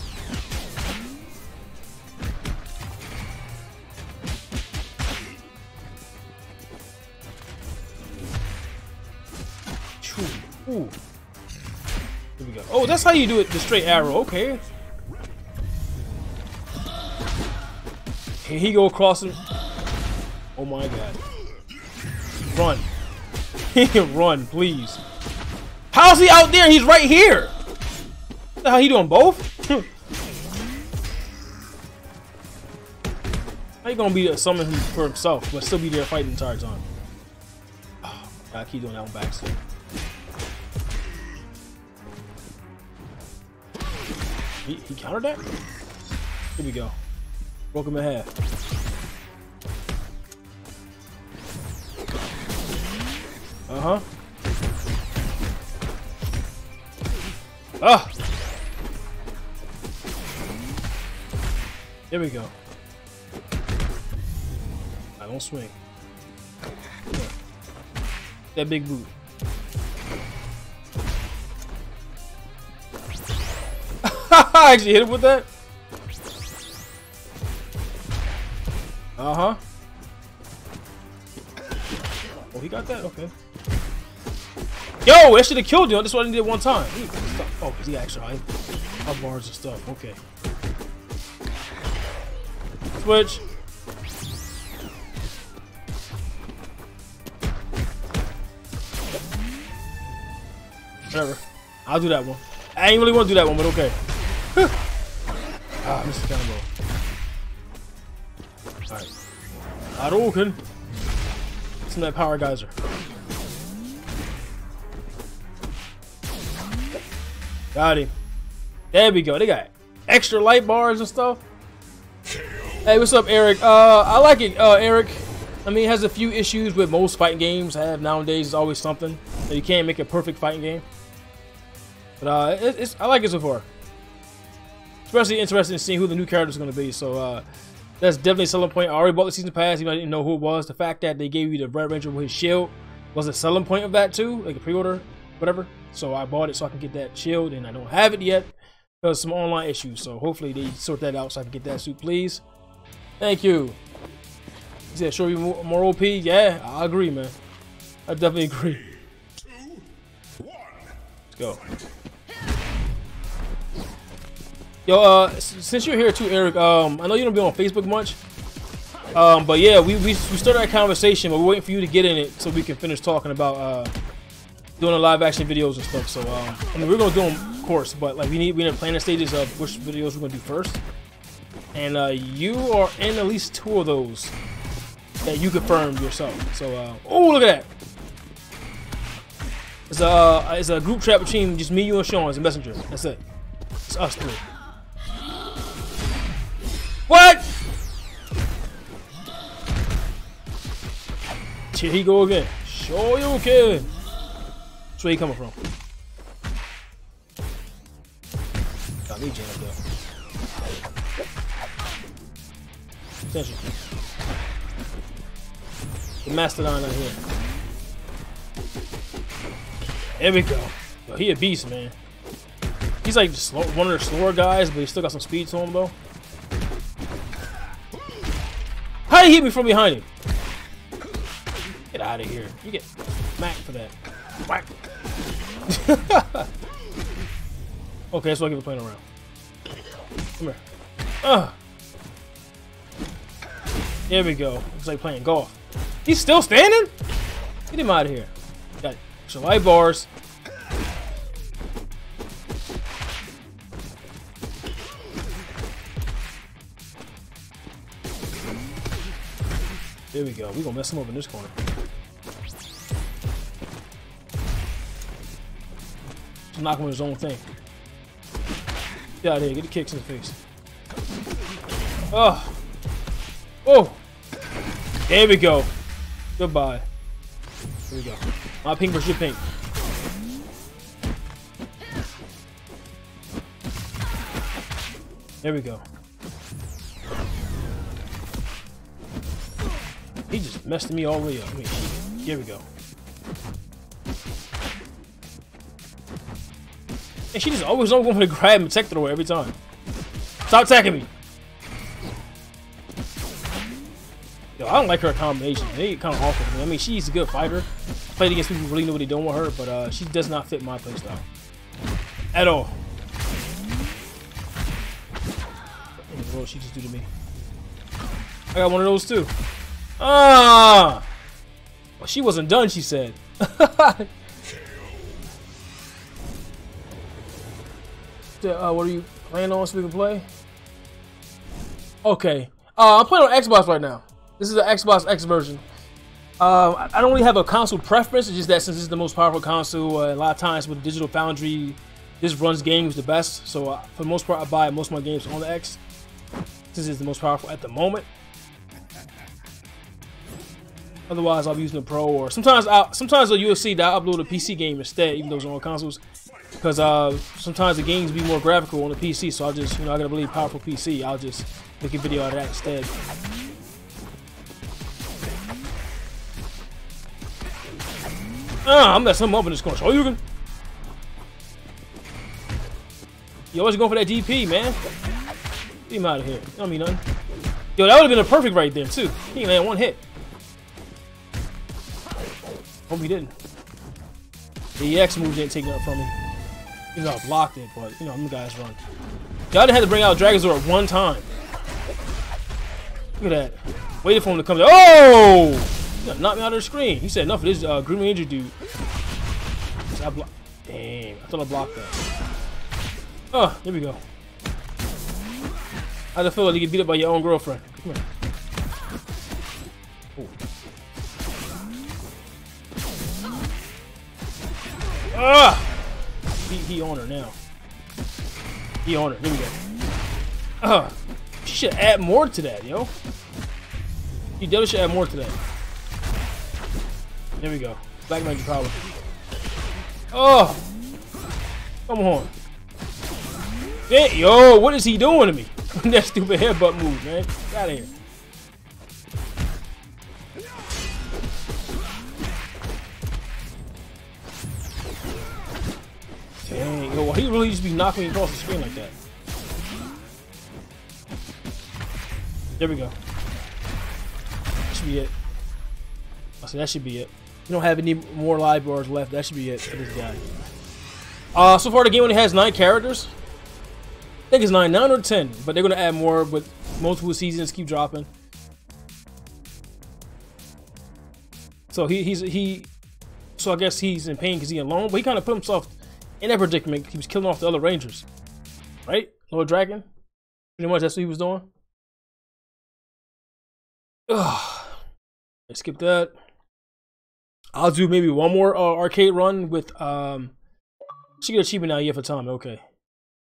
Ooh. Here we go. Oh, that's how you do it, the straight arrow. Okay. Here he go across him. Oh my god. Run. Run, please. How's he out there? He's right here. How he doing both? How you gonna be summon him for himself, but still be there fighting the entire time? Oh, I keep doing that one back. So. He countered that? Here we go. Broke him in half. Uh-huh. Ah! There we go. I don't swing. That big boot. I actually hit him with that. Uh-huh. Oh, he got that? Okay. Yo, that should have killed you. That's what I did it one time. Oh, because he actually had bars and stuff. Okay. Switch. Whatever. I'll do that one. I ain't really want to do that one, but okay. Ah, missed the combo. Alright. Hadouken. It's in that power geyser. Got him. There we go. They got extra light bars and stuff. Hey, what's up, Eric? I like it, Eric. I mean, it has a few issues with most fighting games have nowadays. It's always something. You can't make a perfect fighting game. But I like it so far. Especially interested in seeing who the new character is going to be. So that's definitely a selling point. I already bought the season pass, even I didn't know who it was. The fact that they gave you the Red Ranger with his shield was a selling point of that too, like a pre-order, whatever. So I bought it so I can get that shield, and I don't have it yet because of some online issues. So hopefully they sort that out so I can get that suit, please. Thank you. He said, "Sure, you more OP." Yeah, I agree, man. I definitely agree. 3, 2, 1. Let's go. Yo, since you're here too, Eric, I know you don't be on Facebook much, but yeah, we started a conversation, but we're waiting for you to get in it so we can finish talking about doing the live action videos and stuff. So I mean, we're gonna do them, of course, but like we need to plan the stages of which videos we're gonna do first. And you are in at least 2 of those that you confirmed yourself. So, oh, look at that! It's a group chat between just me, you, and Sean. It's a messenger. That's it. It's us 3. What? Here he go again. Show you kid. That's where he coming from. Got me jammed up. Attention. The Mastodon out here. There we go. Yo, he a beast, man. He's like slow, one of the slower guys, but he still got some speed to him, though. How did he hit me from behind him? Get out of here. You get smacked for that. Whack. Okay, that's why I give a playing around. Come here. Ugh. There we go. It's like playing golf. He's still standing? Get him out of here. Got some light bars. There we go. We're gonna mess him up in this corner. Just knock him with his own thing. Get out of here. Get the kicks in the face. Oh. Oh. There we go. Goodbye. Here we go. My pink versus your pink. There we go. He just messed me all the way up. Wait, here we go. And she just always don't want to grab and tech throw every time. Stop attacking me. Yo, I don't like her combination. They kind of awful to me. I mean, she's a good fighter. Played against people who really know what they're doing with her, but she does not fit my playstyle at all. What in the world she just do to me? I got one of those too. Ah! Well, she wasn't done, she said. What are you playing on so we can play? Okay. I'm playing on Xbox right now. This is the Xbox X version. I don't really have a console preference. It's just that since this is the most powerful console, a lot of times with Digital Foundry, this runs games the best. So for the most part, I buy most of my games on the X since it's the most powerful at the moment. Otherwise, I'll be using the Pro, or sometimes you'll see that I upload a PC game instead, even though it's on consoles, because sometimes the games be more graphical on the PC. So I'll just, you know, I gotta believe powerful PC. I'll just make a video out of that instead. I'm messing him up in this corner. Oh, you can. Yo, what's going for that DP, man? Get him out of here. I don't mean nothing. Yo, that would have been a perfect right there too. He landed one hit. Hope he didn't. The EX move didn't take nothing from me. You know, I blocked it, but you know, them guys run. Y'all didn't have to bring out Dragonzord at one time. Look at that. Waited for him to come. Oh! Knocked me out of the screen. He said enough of this Green Ranger dude. So damn, I thought I blocked that. Oh, here we go. How'd it feel like you get beat up by your own girlfriend? Come here. Oh. Ah! He on her now. He on her. Here we go. Ah! She should add more to that, yo. You definitely should add more to that. There we go. Black Ranger power. Oh! Come on. Hey, yo, what is he doing to me? That stupid headbutt move, man. Get out of here. Dang, yo, he really just be knocking across the screen like that. There we go. That should be it. I said that should be it. We don't have any more live bars left. That should be it for this guy. So far the game only has 9 characters. I think it's 9 or 10, but they're gonna add more with multiple seasons keep dropping. So so I guess he's in pain because he's alone, but he kind of put himself in that predicament. He was killing off the other Rangers, right? Lord Drakkon, pretty much that's what he was doing. Ugh. Let's skip that. I'll do maybe one more arcade run with. She get an achievement now. Yeah, for Tommy. Okay,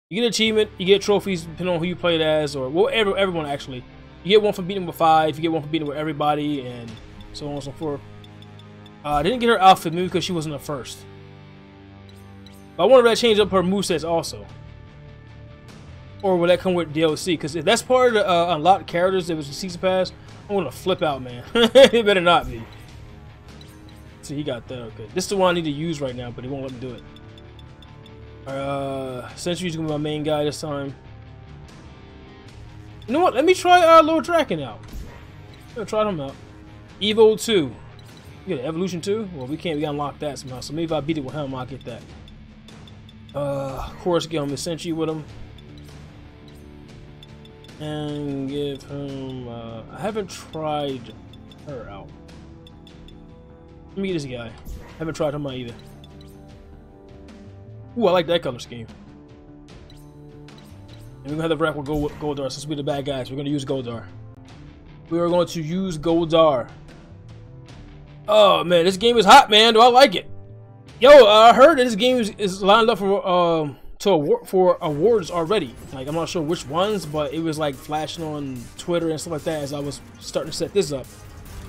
you get an achievement. You get trophies depending on who you played as, or whatever. Everyone actually. You get one for beating with 5. You get one for beating with everybody, and so on and so forth. I didn't get her outfit maybe because she wasn't the first. But I wanted to change up her movesets also. Or will that come with DLC? Because if that's part of the unlocked characters that was the season pass, I'm gonna flip out, man. It better not be. See, he got that. Okay, this is the one I need to use right now, but he won't let me do it. Senshi's gonna be my main guy this time. You know what? Let me try Lord Drakkon out. I'll try him out. Evo 2. You got Evolution 2? Well, we can't. We gotta unlock that somehow. So maybe if I beat it with him, I'll get that. Of course, get him the Senshi with him. And give him. I haven't tried her out. Let me get this guy. I haven't tried him out either. Ooh, I like that color scheme. And we're gonna have the wrap with Goldar since we're the bad guys. We're gonna use Goldar. We are going to use Goldar. Oh man, this game is hot, man. Do I like it? Yo, I heard that this game is lined up for awards already. Like I'm not sure which ones, but it was like flashing on Twitter and stuff like that as I was starting to set this up.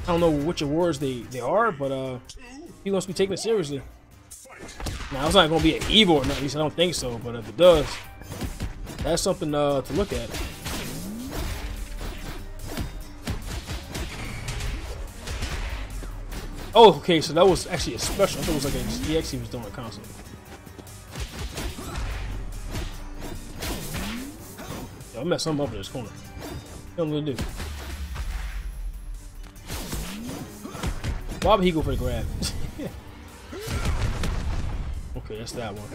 I don't know which awards they are, but he wants to be taking it seriously. Now it's not gonna be an evil or not, at least I don't think so, but if it does, that's something to look at. Oh, okay, so that was actually a special. I thought it was like an EX he was doing a console. Yo, I messed something up in this corner. What am I gonna do? Why would he go for the grab? Okay, that's that one.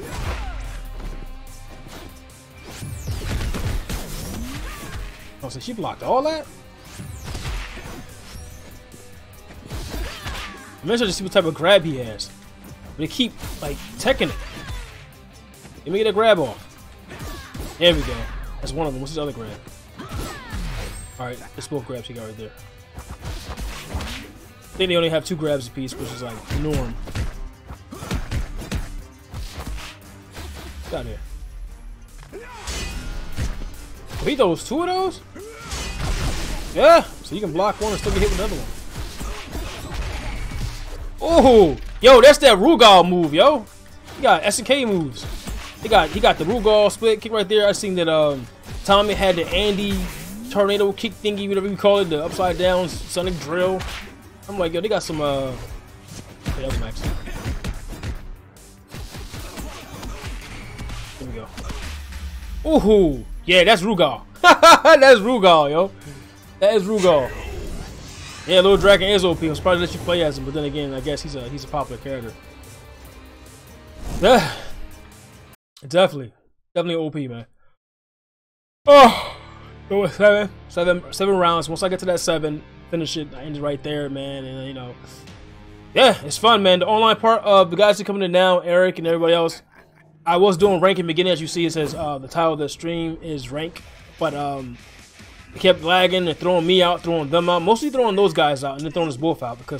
Oh, so she blocked all that? I'm interested to see what type of grab he has. But they keep, like, teching it. Let me get a grab off. There we go. That's one of them. What's his other grab? Alright, that's both grabs he got right there. I think they only have 2 grabs a piece, which is like the norm. Get out of here. Oh, he throws 2 of those? Yeah! So you can block one and still get hit with another one. Oh! Yo, that's that Rugal move, yo! He got SNK moves. He got the Rugal split kick right there. I seen that Tommy had the Andy tornado kick thingy, whatever you call it, the upside down sonic drill. I'm like, yo, they got some, okay, that was max. Here we go. Ooh, yeah, that's Rugal. That's Rugal, yo. That is Rugal. Yeah, Lord Drakkon is OP. I'm surprised they let you play as him, but then again, I guess he's a popular character. Yeah. Definitely OP, man. Oh, 7 rounds. Once I get to that 7. Finish it. I ended right there, man, and you know, yeah, it's fun, man. The online part of the guys that coming in now, Eric and everybody else. I was doing rank in the beginning, as you see. It says the title of the stream is rank, but they kept lagging and throwing me out, throwing them out, mostly throwing those guys out, and then throwing us both out because